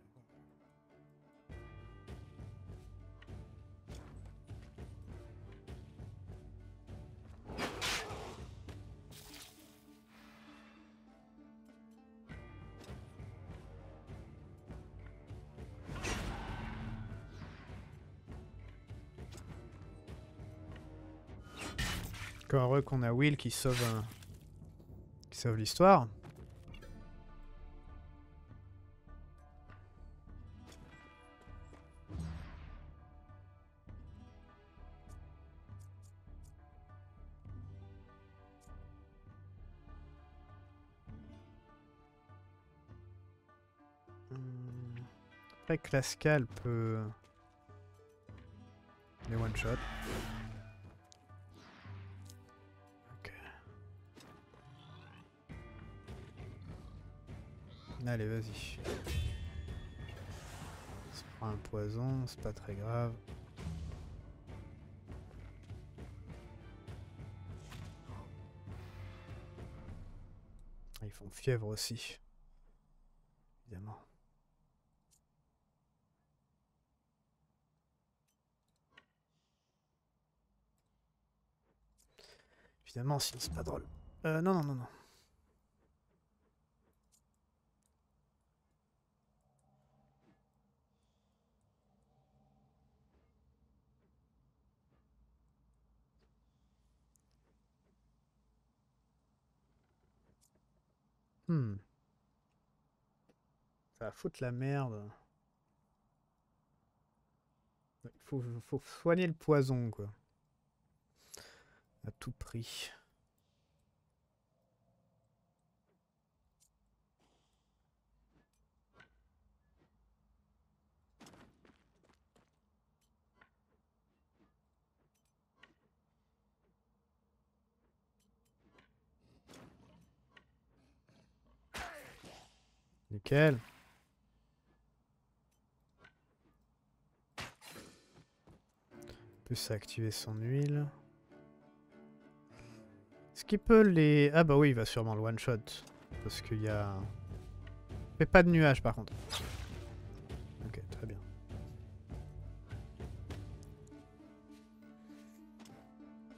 Encore heureux qu'on a Will qui sauve un... qui sauve l'histoire. Après Klaska peut les one shot. Allez, vas-y. On se prend un poison, c'est pas très grave. Ils font fièvre aussi. Évidemment. Évidemment, sinon c'est pas drôle. Non, non, non, non. Ça va foutre la merde. Il faut soigner le poison, quoi. À tout prix. Nickel. En plus, ça a activé son huile. Est-ce qu'il peut les... Ah bah oui, il va sûrement le one shot. Parce qu'il y a... Il fait pas de nuages par contre. Ok, très bien.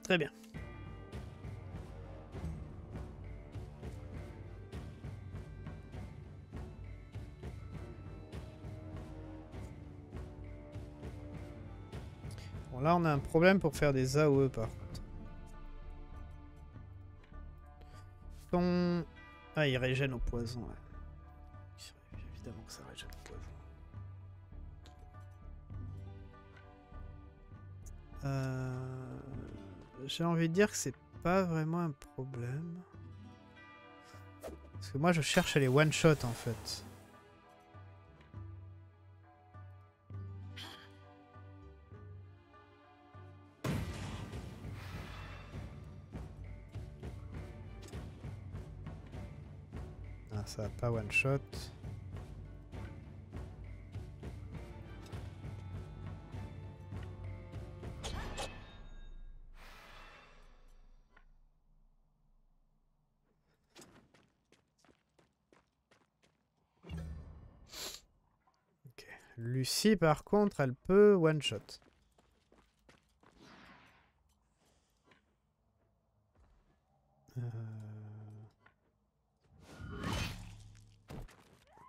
Très bien. Là, on a un problème pour faire des AOE par contre. Ton... Ah, il régène au poison. Ouais. Évidemment que ça régène au poison. J'ai envie de dire que c'est pas vraiment un problème. Parce que moi, je cherche à les one-shot en fait. Ça va pas one shot. Okay. Lucie par contre elle peut one shot.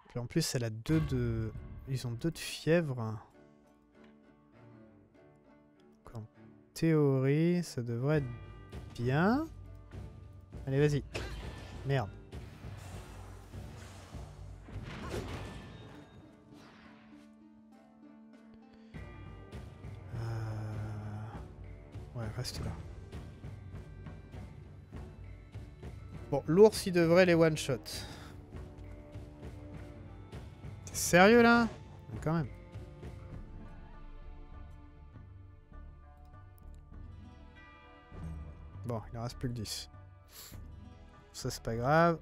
Puis en plus, elle a deux de... Ils ont deux de fièvre. Donc en théorie, ça devrait être bien. Allez, vas-y. Merde. Ouais, reste là. Bon, l'ours, il devrait les one-shot. Sérieux là? Quand même. Bon, il en reste plus que 10. Ça c'est pas grave.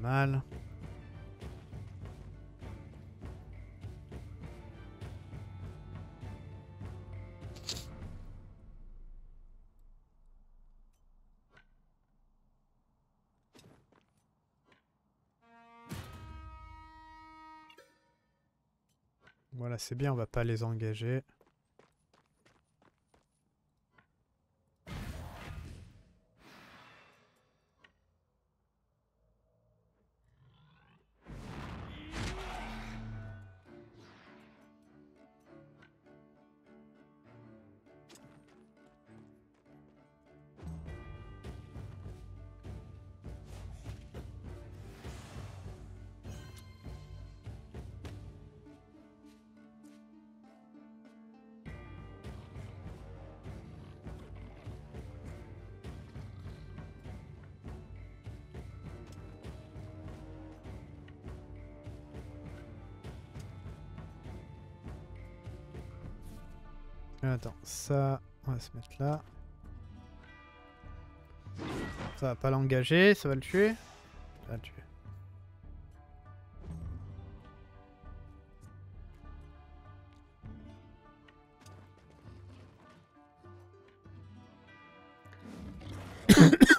mal. Voilà, c'est bien, on va pas les engager. Attends, ça, on va se mettre là. Ça va pas l'engager, ça va le tuer. Ça va le tuer.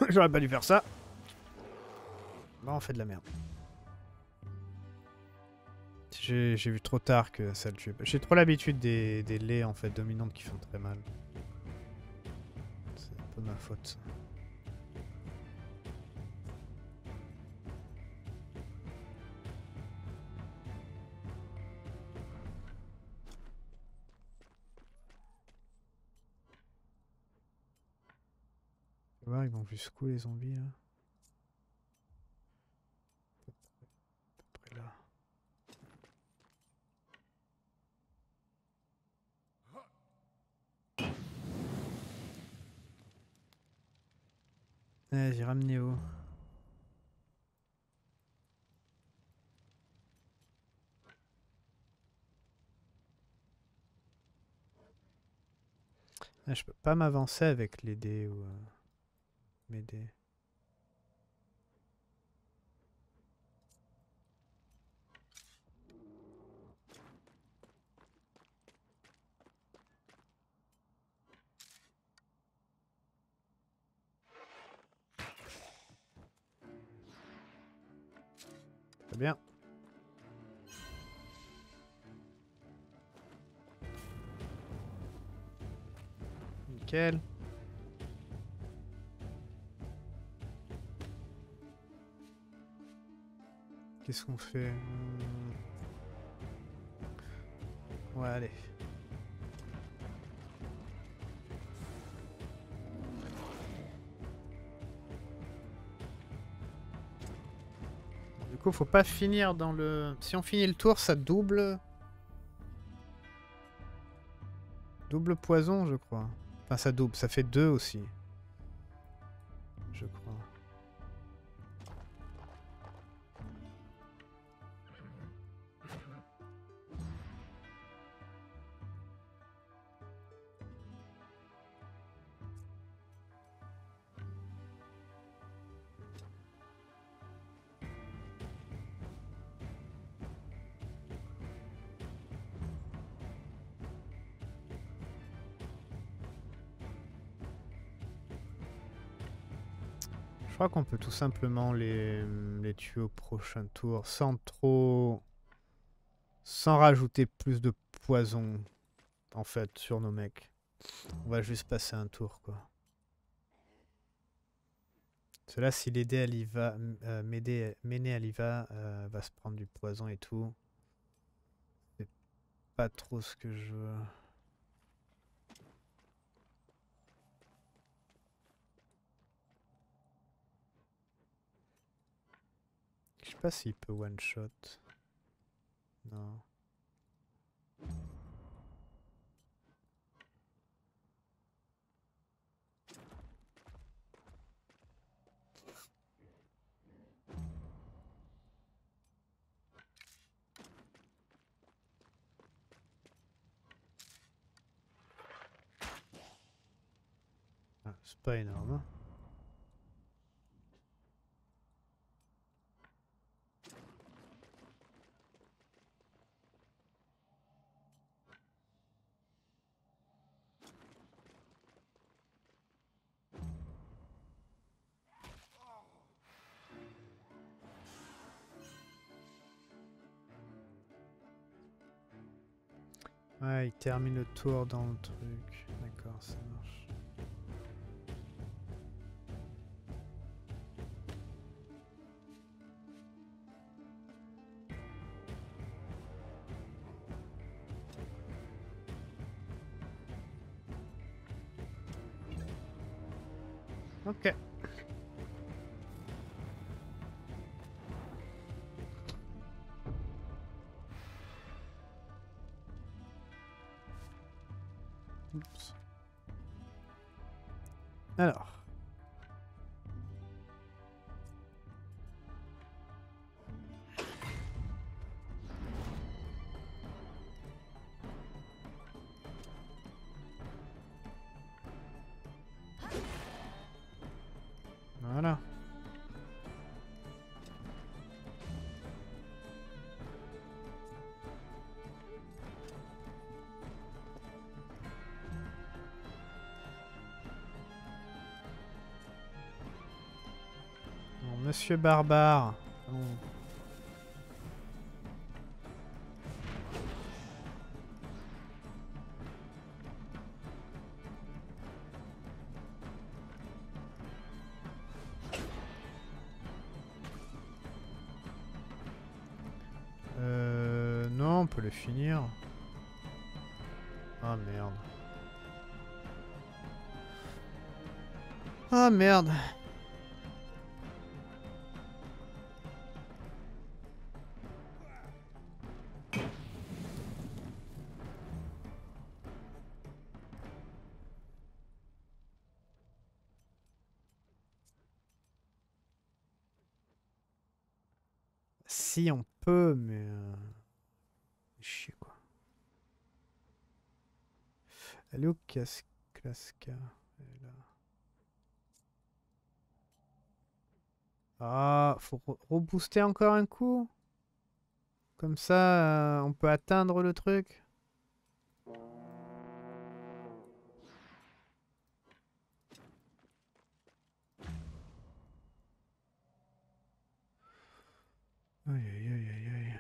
J'aurais pas dû faire ça. Bon, on fait de la merde. J'ai vu trop tard que ça le tue. J'ai trop l'habitude des laits en fait dominantes qui font très mal. C'est un peu ma faute. Tu vois, ils vont jusqu'où les zombies là? J'ai ramené haut. Ah, je peux pas m'avancer avec les dés ou mes dés. Très bien. Nickel. Qu'est-ce qu'on fait? Ouais, allez. Du coup, faut pas finir dans le... Si on finit le tour, ça double... Double poison, je crois. Enfin, ça double. Ça fait 2 aussi. Je crois. Je crois qu'on peut tout simplement les tuer au prochain tour sans trop... sans rajouter plus de poison en fait sur nos mecs. On va juste passer un tour quoi. Cela si l'aider à l'IVA, Méné à l'IVA va se prendre du poison et tout. C'est pas trop ce que je veux. Je sais pas s'il peut one shot. Non. Ah, c'est pas énorme. Hein. Ouais, il termine le tour dans le truc. D'accord, ça marche. Ok. Oups. Alors. Monsieur Barbare. Oh. Non, on peut le finir. Ah merde. Ah merde. Si on peut, mais chier quoi. Elle est où Casca? Ah, faut rebooster encore un coup. Comme ça, on peut atteindre le truc. Aïe, aïe, aïe, aïe.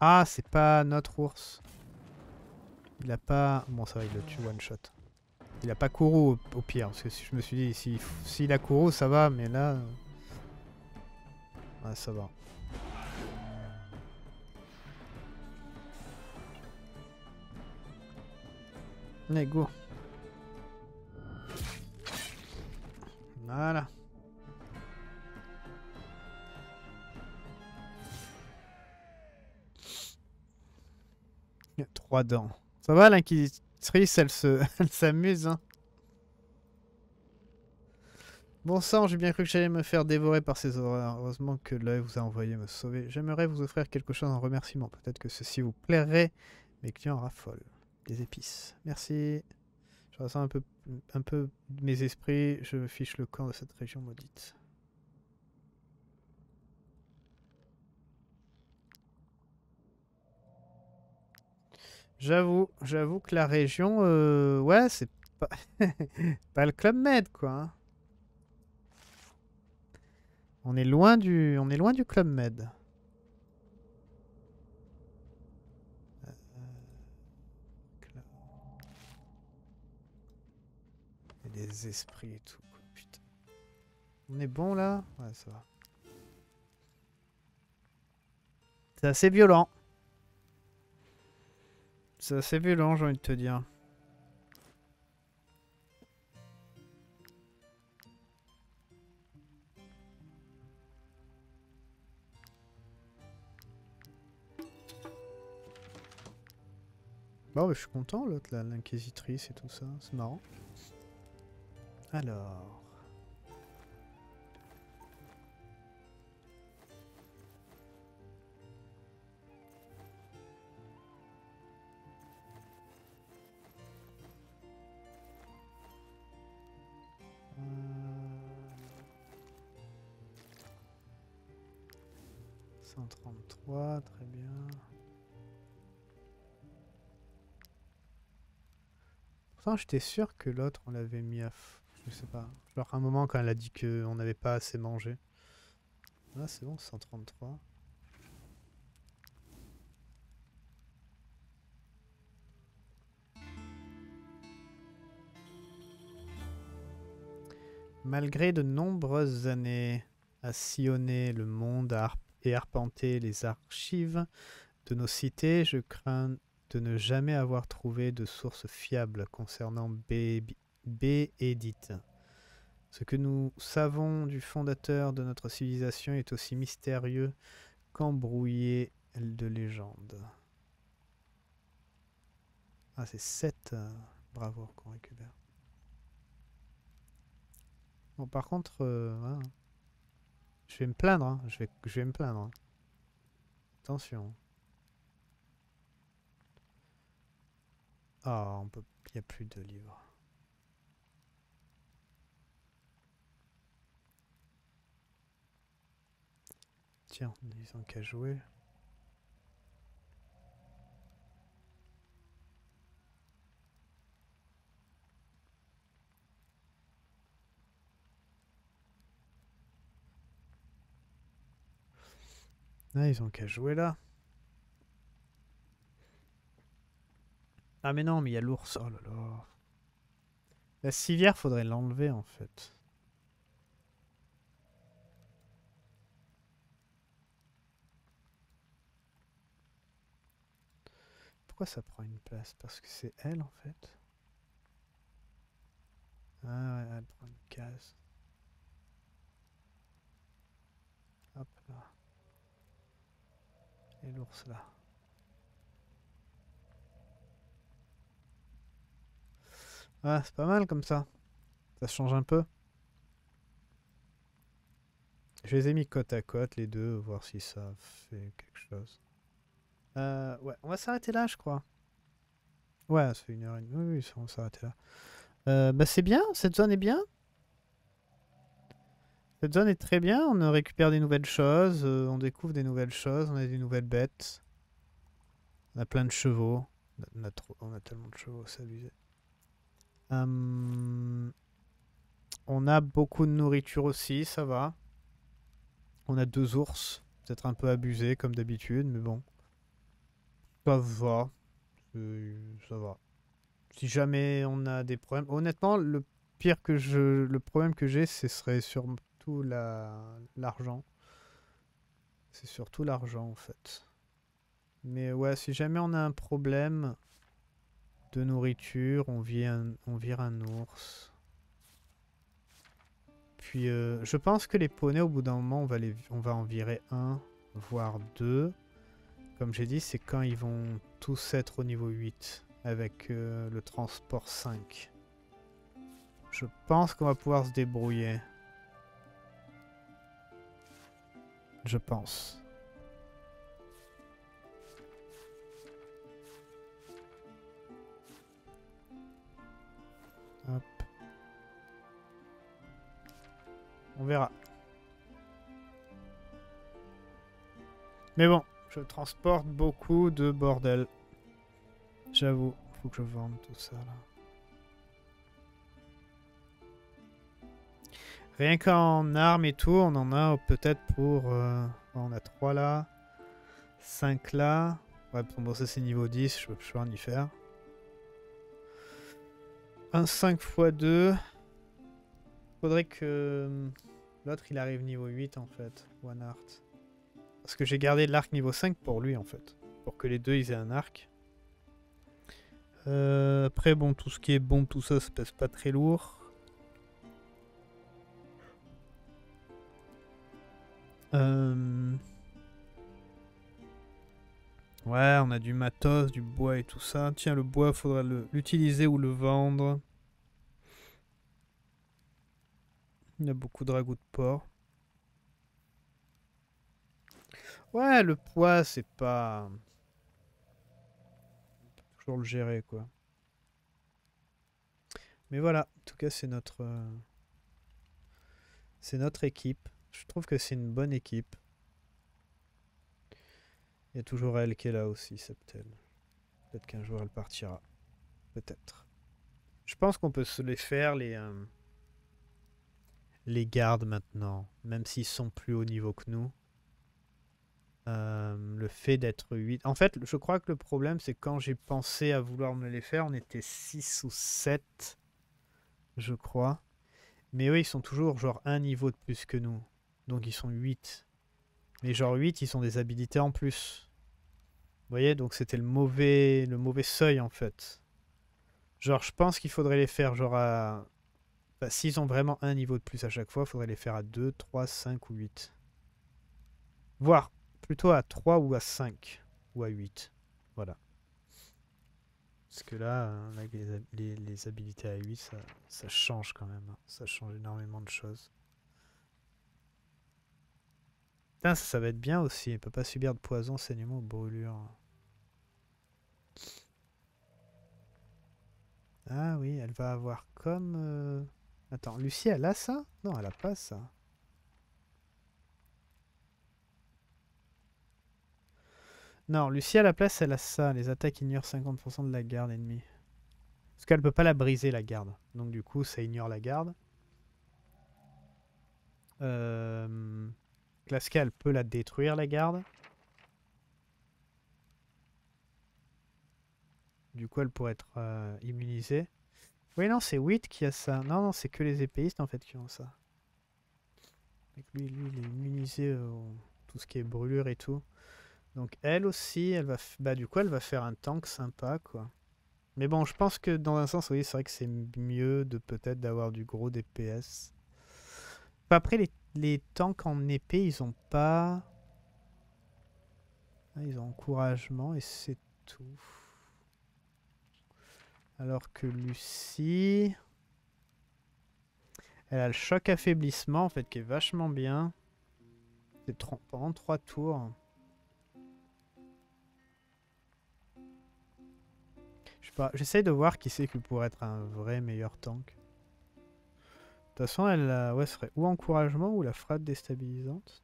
Ah, c'est pas notre ours. Il a pas... Bon, ça va, il le tue one shot. Il a pas couru au pire, parce que si je me suis dit, s'il a couru, ça va, mais là... Ouais, ça va. Allez, go. Voilà. Il y a 3 dents. Ça va, l'inquisitrice, elle s'amuse, hein. Bon sang, j'ai bien cru que j'allais me faire dévorer par ces horreurs. Heureusement que l'œil vous a envoyé me sauver. J'aimerais vous offrir quelque chose en remerciement. Peut-être que ceci vous plairait. Mes clients raffolent. Des épices. Merci. Je ressens un peu mes esprits, je fiche le camp de cette région maudite. J'avoue que la région, ouais, c'est pas, pas le Club Med, quoi. On est loin du Club Med. Des esprits et tout, putain. On est bon là? Ouais, ça va. C'est assez violent. C'est assez violent, j'ai envie de te dire. Bon, mais je suis content, l'autre, l'inquisitrice et tout ça. C'est marrant. Alors... j'étais sûr que l'autre on l'avait mis à... je sais pas, genre un moment quand elle a dit qu'on n'avait pas assez mangé. Ah c'est bon, 133. Malgré de nombreuses années à sillonner le monde et arpenter les archives de nos cités, je crains de ne jamais avoir trouvé de source fiable concernant Béédith. Ce que nous savons du fondateur de notre civilisation est aussi mystérieux qu'embrouillé de légendes. Ah, c'est 7 bravoures qu'on récupère. Bon, par contre, voilà. Je vais me plaindre, hein. Je vais me plaindre. Hein. Attention. Ah, on peut... Il n'y a plus de livres. Tiens, ils ont qu'à jouer. Ah, ils ont qu'à jouer là. Ah mais non, mais il y a l'ours. Oh là là. La civière, faudrait l'enlever en fait. Pourquoi ça prend une place? Parce que c'est elle en fait. Ah ouais, elle prend une case. Hop là. Et l'ours là. Ah, c'est pas mal comme ça. Ça change un peu. Je les ai mis côte à côte les deux, voir si ça fait quelque chose. Ouais, on va s'arrêter là je crois. Ouais, c'est 1h30. Oui, oui, on va s'arrêter là. Bah c'est bien, cette zone est bien. Cette zone est très bien, on récupère des nouvelles choses, on découvre des nouvelles choses, on a des nouvelles bêtes. On a plein de chevaux. On a tellement de chevaux, c'est abusé. On a beaucoup de nourriture aussi, ça va. On a 2 ours, peut-être un peu abusé comme d'habitude, mais bon. Ça va. Ça va. Si jamais on a des problèmes... Honnêtement, le problème que j'ai, ce serait sur... l'argent. C'est surtout l'argent en fait. Mais ouais, si jamais on a un problème de nourriture, on vire un ours. Puis je pense que les poneys au bout d'un moment on va en virer un, voire 2. Comme j'ai dit, c'est quand ils vont tous être au niveau 8 avec le transport 5. Je pense qu'on va pouvoir se débrouiller. Je pense. Hop. On verra. Mais bon, je transporte beaucoup de bordel. J'avoue, faut que je vende tout ça là. Rien qu'en armes et tout, on en a peut-être pour... on a 3 là, 5 là. Ouais, bon ça c'est niveau 10, je peux pas en y faire. Un 5 x 2. Faudrait que l'autre il arrive niveau 8 en fait, ou un art. Parce que j'ai gardé l'arc niveau 5 pour lui en fait. Pour que les deux ils aient un arc. Après bon, tout ce qui est bombe, tout ça, ça pèse pas très lourd. Ouais, on a du matos, du bois et tout ça. Tiens, le bois, faudra l'utiliser ou le vendre. Il y a beaucoup de ragoût de porc. Ouais, le poids, c'est pas... On peut toujours le gérer, quoi. Mais voilà, en tout cas, c'est notre équipe. Je trouve que c'est une bonne équipe. Il y a toujours elle qui est là aussi, Septel. Peut-être qu'un jour elle partira. Peut-être. Je pense qu'on peut se les faire, les gardes maintenant, même s'ils sont plus haut niveau que nous. Le fait d'être 8... En fait, je crois que le problème, c'est quand j'ai pensé à vouloir me les faire, on était 6 ou 7, je crois. Mais eux, ils sont toujours genre un niveau de plus que nous. Donc ils sont 8. Mais genre 8, ils sont des habilités en plus. Vous voyez, donc c'était le mauvais seuil, en fait. Genre, je pense qu'il faudrait les faire genre à... Bah, s'ils ont vraiment un niveau de plus à chaque fois, il faudrait les faire à 2, 3, 5 ou 8. Voire plutôt à 3 ou à 5 ou à 8. Voilà. Parce que là, avec les habilités à 8, ça change quand même. Ça change énormément de choses. Putain, ça va être bien aussi. Il peut pas subir de poison, saignement ou brûlure. Ah oui, elle va avoir comme... Attends, Lucie, elle a ça? Non, elle a pas ça. Non, Lucie, à la place, elle a ça. Les attaques ignorent 50% de la garde ennemie. Parce qu'elle peut pas la briser, la garde. Donc du coup, ça ignore la garde. Klaska, elle peut la détruire, la garde. Du coup, elle pourrait être immunisée. Oui, non, c'est Wit qui a ça. Non, non, c'est que les épéistes, en fait, qui ont ça. Donc, lui, il est immunisé tout ce qui est brûlure et tout. Donc, elle aussi, elle va... Bah, du coup, elle va faire un tank sympa, quoi. Mais bon, je pense que, dans un sens, oui, c'est vrai que c'est mieux de peut-être d'avoir du gros DPS. Après, les tanks en épée, ils ont pas... Ils ont encouragement, et c'est tout. Alors que Lucie, elle a le choc affaiblissement en fait qui est vachement bien. C'est pendant 3 tours. Je sais pas, j'essaye de voir qui c'est qui pourrait être un vrai meilleur tank. De toute façon, elle ouais, serait ou encouragement ou la frappe déstabilisante.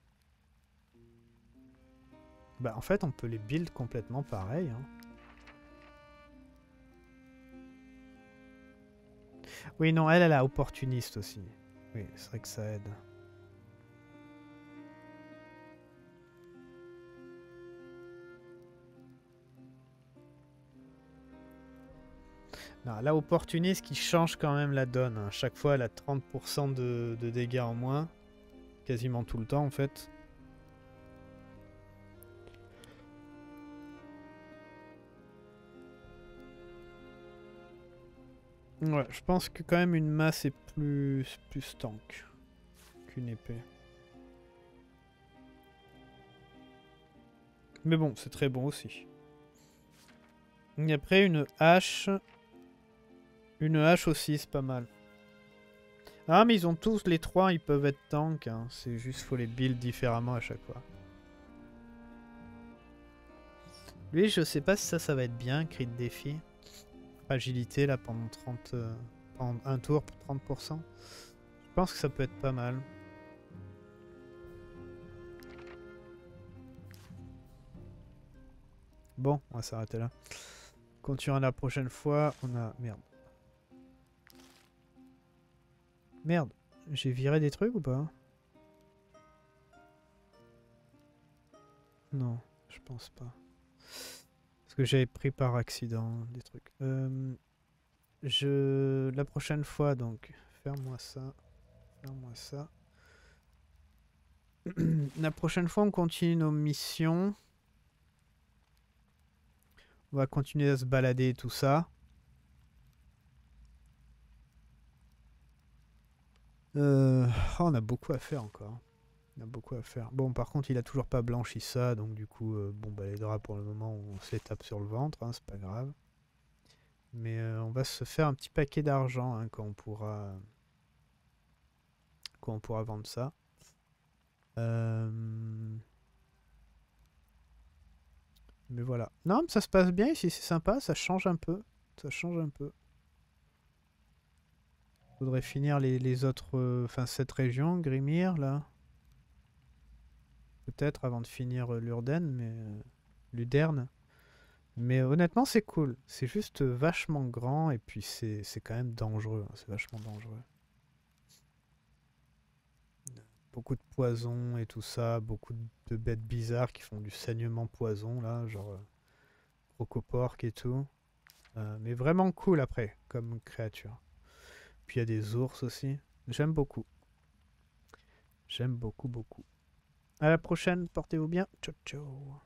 Bah en fait, on peut les build complètement pareil. Hein. Oui, non, elle a opportuniste aussi. Oui, c'est vrai que ça aide. Non, elle a opportuniste qui change quand même la donne. À chaque fois, elle a 30% de dégâts en moins. Quasiment tout le temps, en fait. Ouais, je pense que quand même une masse est plus tank qu'une épée. Mais bon, c'est très bon aussi. Et après, une hache. Une hache aussi, c'est pas mal. Ah, mais ils ont tous, les trois, ils peuvent être tank. Hein. C'est juste, faut les build différemment à chaque fois. Lui, je sais pas si ça va être bien, cri de défi. Agilité là pendant 30 pendant un tour pour 30%. Je pense que ça peut être pas mal. Bon, on va s'arrêter là. Continuons la prochaine fois. On a... Merde. Merde. J'ai viré des trucs ou pas? Non, je pense pas. Parce que j'avais pris par accident des trucs. La prochaine fois, donc, ferme-moi ça. Ferme-moi ça. La prochaine fois, on continue nos missions. On va continuer à se balader et tout ça. Oh, on a beaucoup à faire encore. Il a beaucoup à faire. Bon, par contre, il a toujours pas blanchi ça, donc du coup, bon, bah, les draps pour le moment, on se les tape sur le ventre, hein, c'est pas grave. Mais on va se faire un petit paquet d'argent hein, quand on pourra vendre ça. Mais voilà. Non, mais ça se passe bien ici, c'est sympa, ça change un peu. Ça change un peu. Faudrait finir les autres, enfin cette région, Grimir, là. Peut-être avant de finir Ludern, mais honnêtement c'est cool. C'est juste vachement grand et puis c'est quand même dangereux. Hein. C'est vachement dangereux. beaucoup de poison et tout ça, beaucoup de bêtes bizarres qui font du saignement poison, là, genre rocoporc et tout. Mais vraiment cool après, comme créature. Puis il y a des ours aussi. J'aime beaucoup. J'aime beaucoup. À la prochaine, portez-vous bien. Ciao, ciao.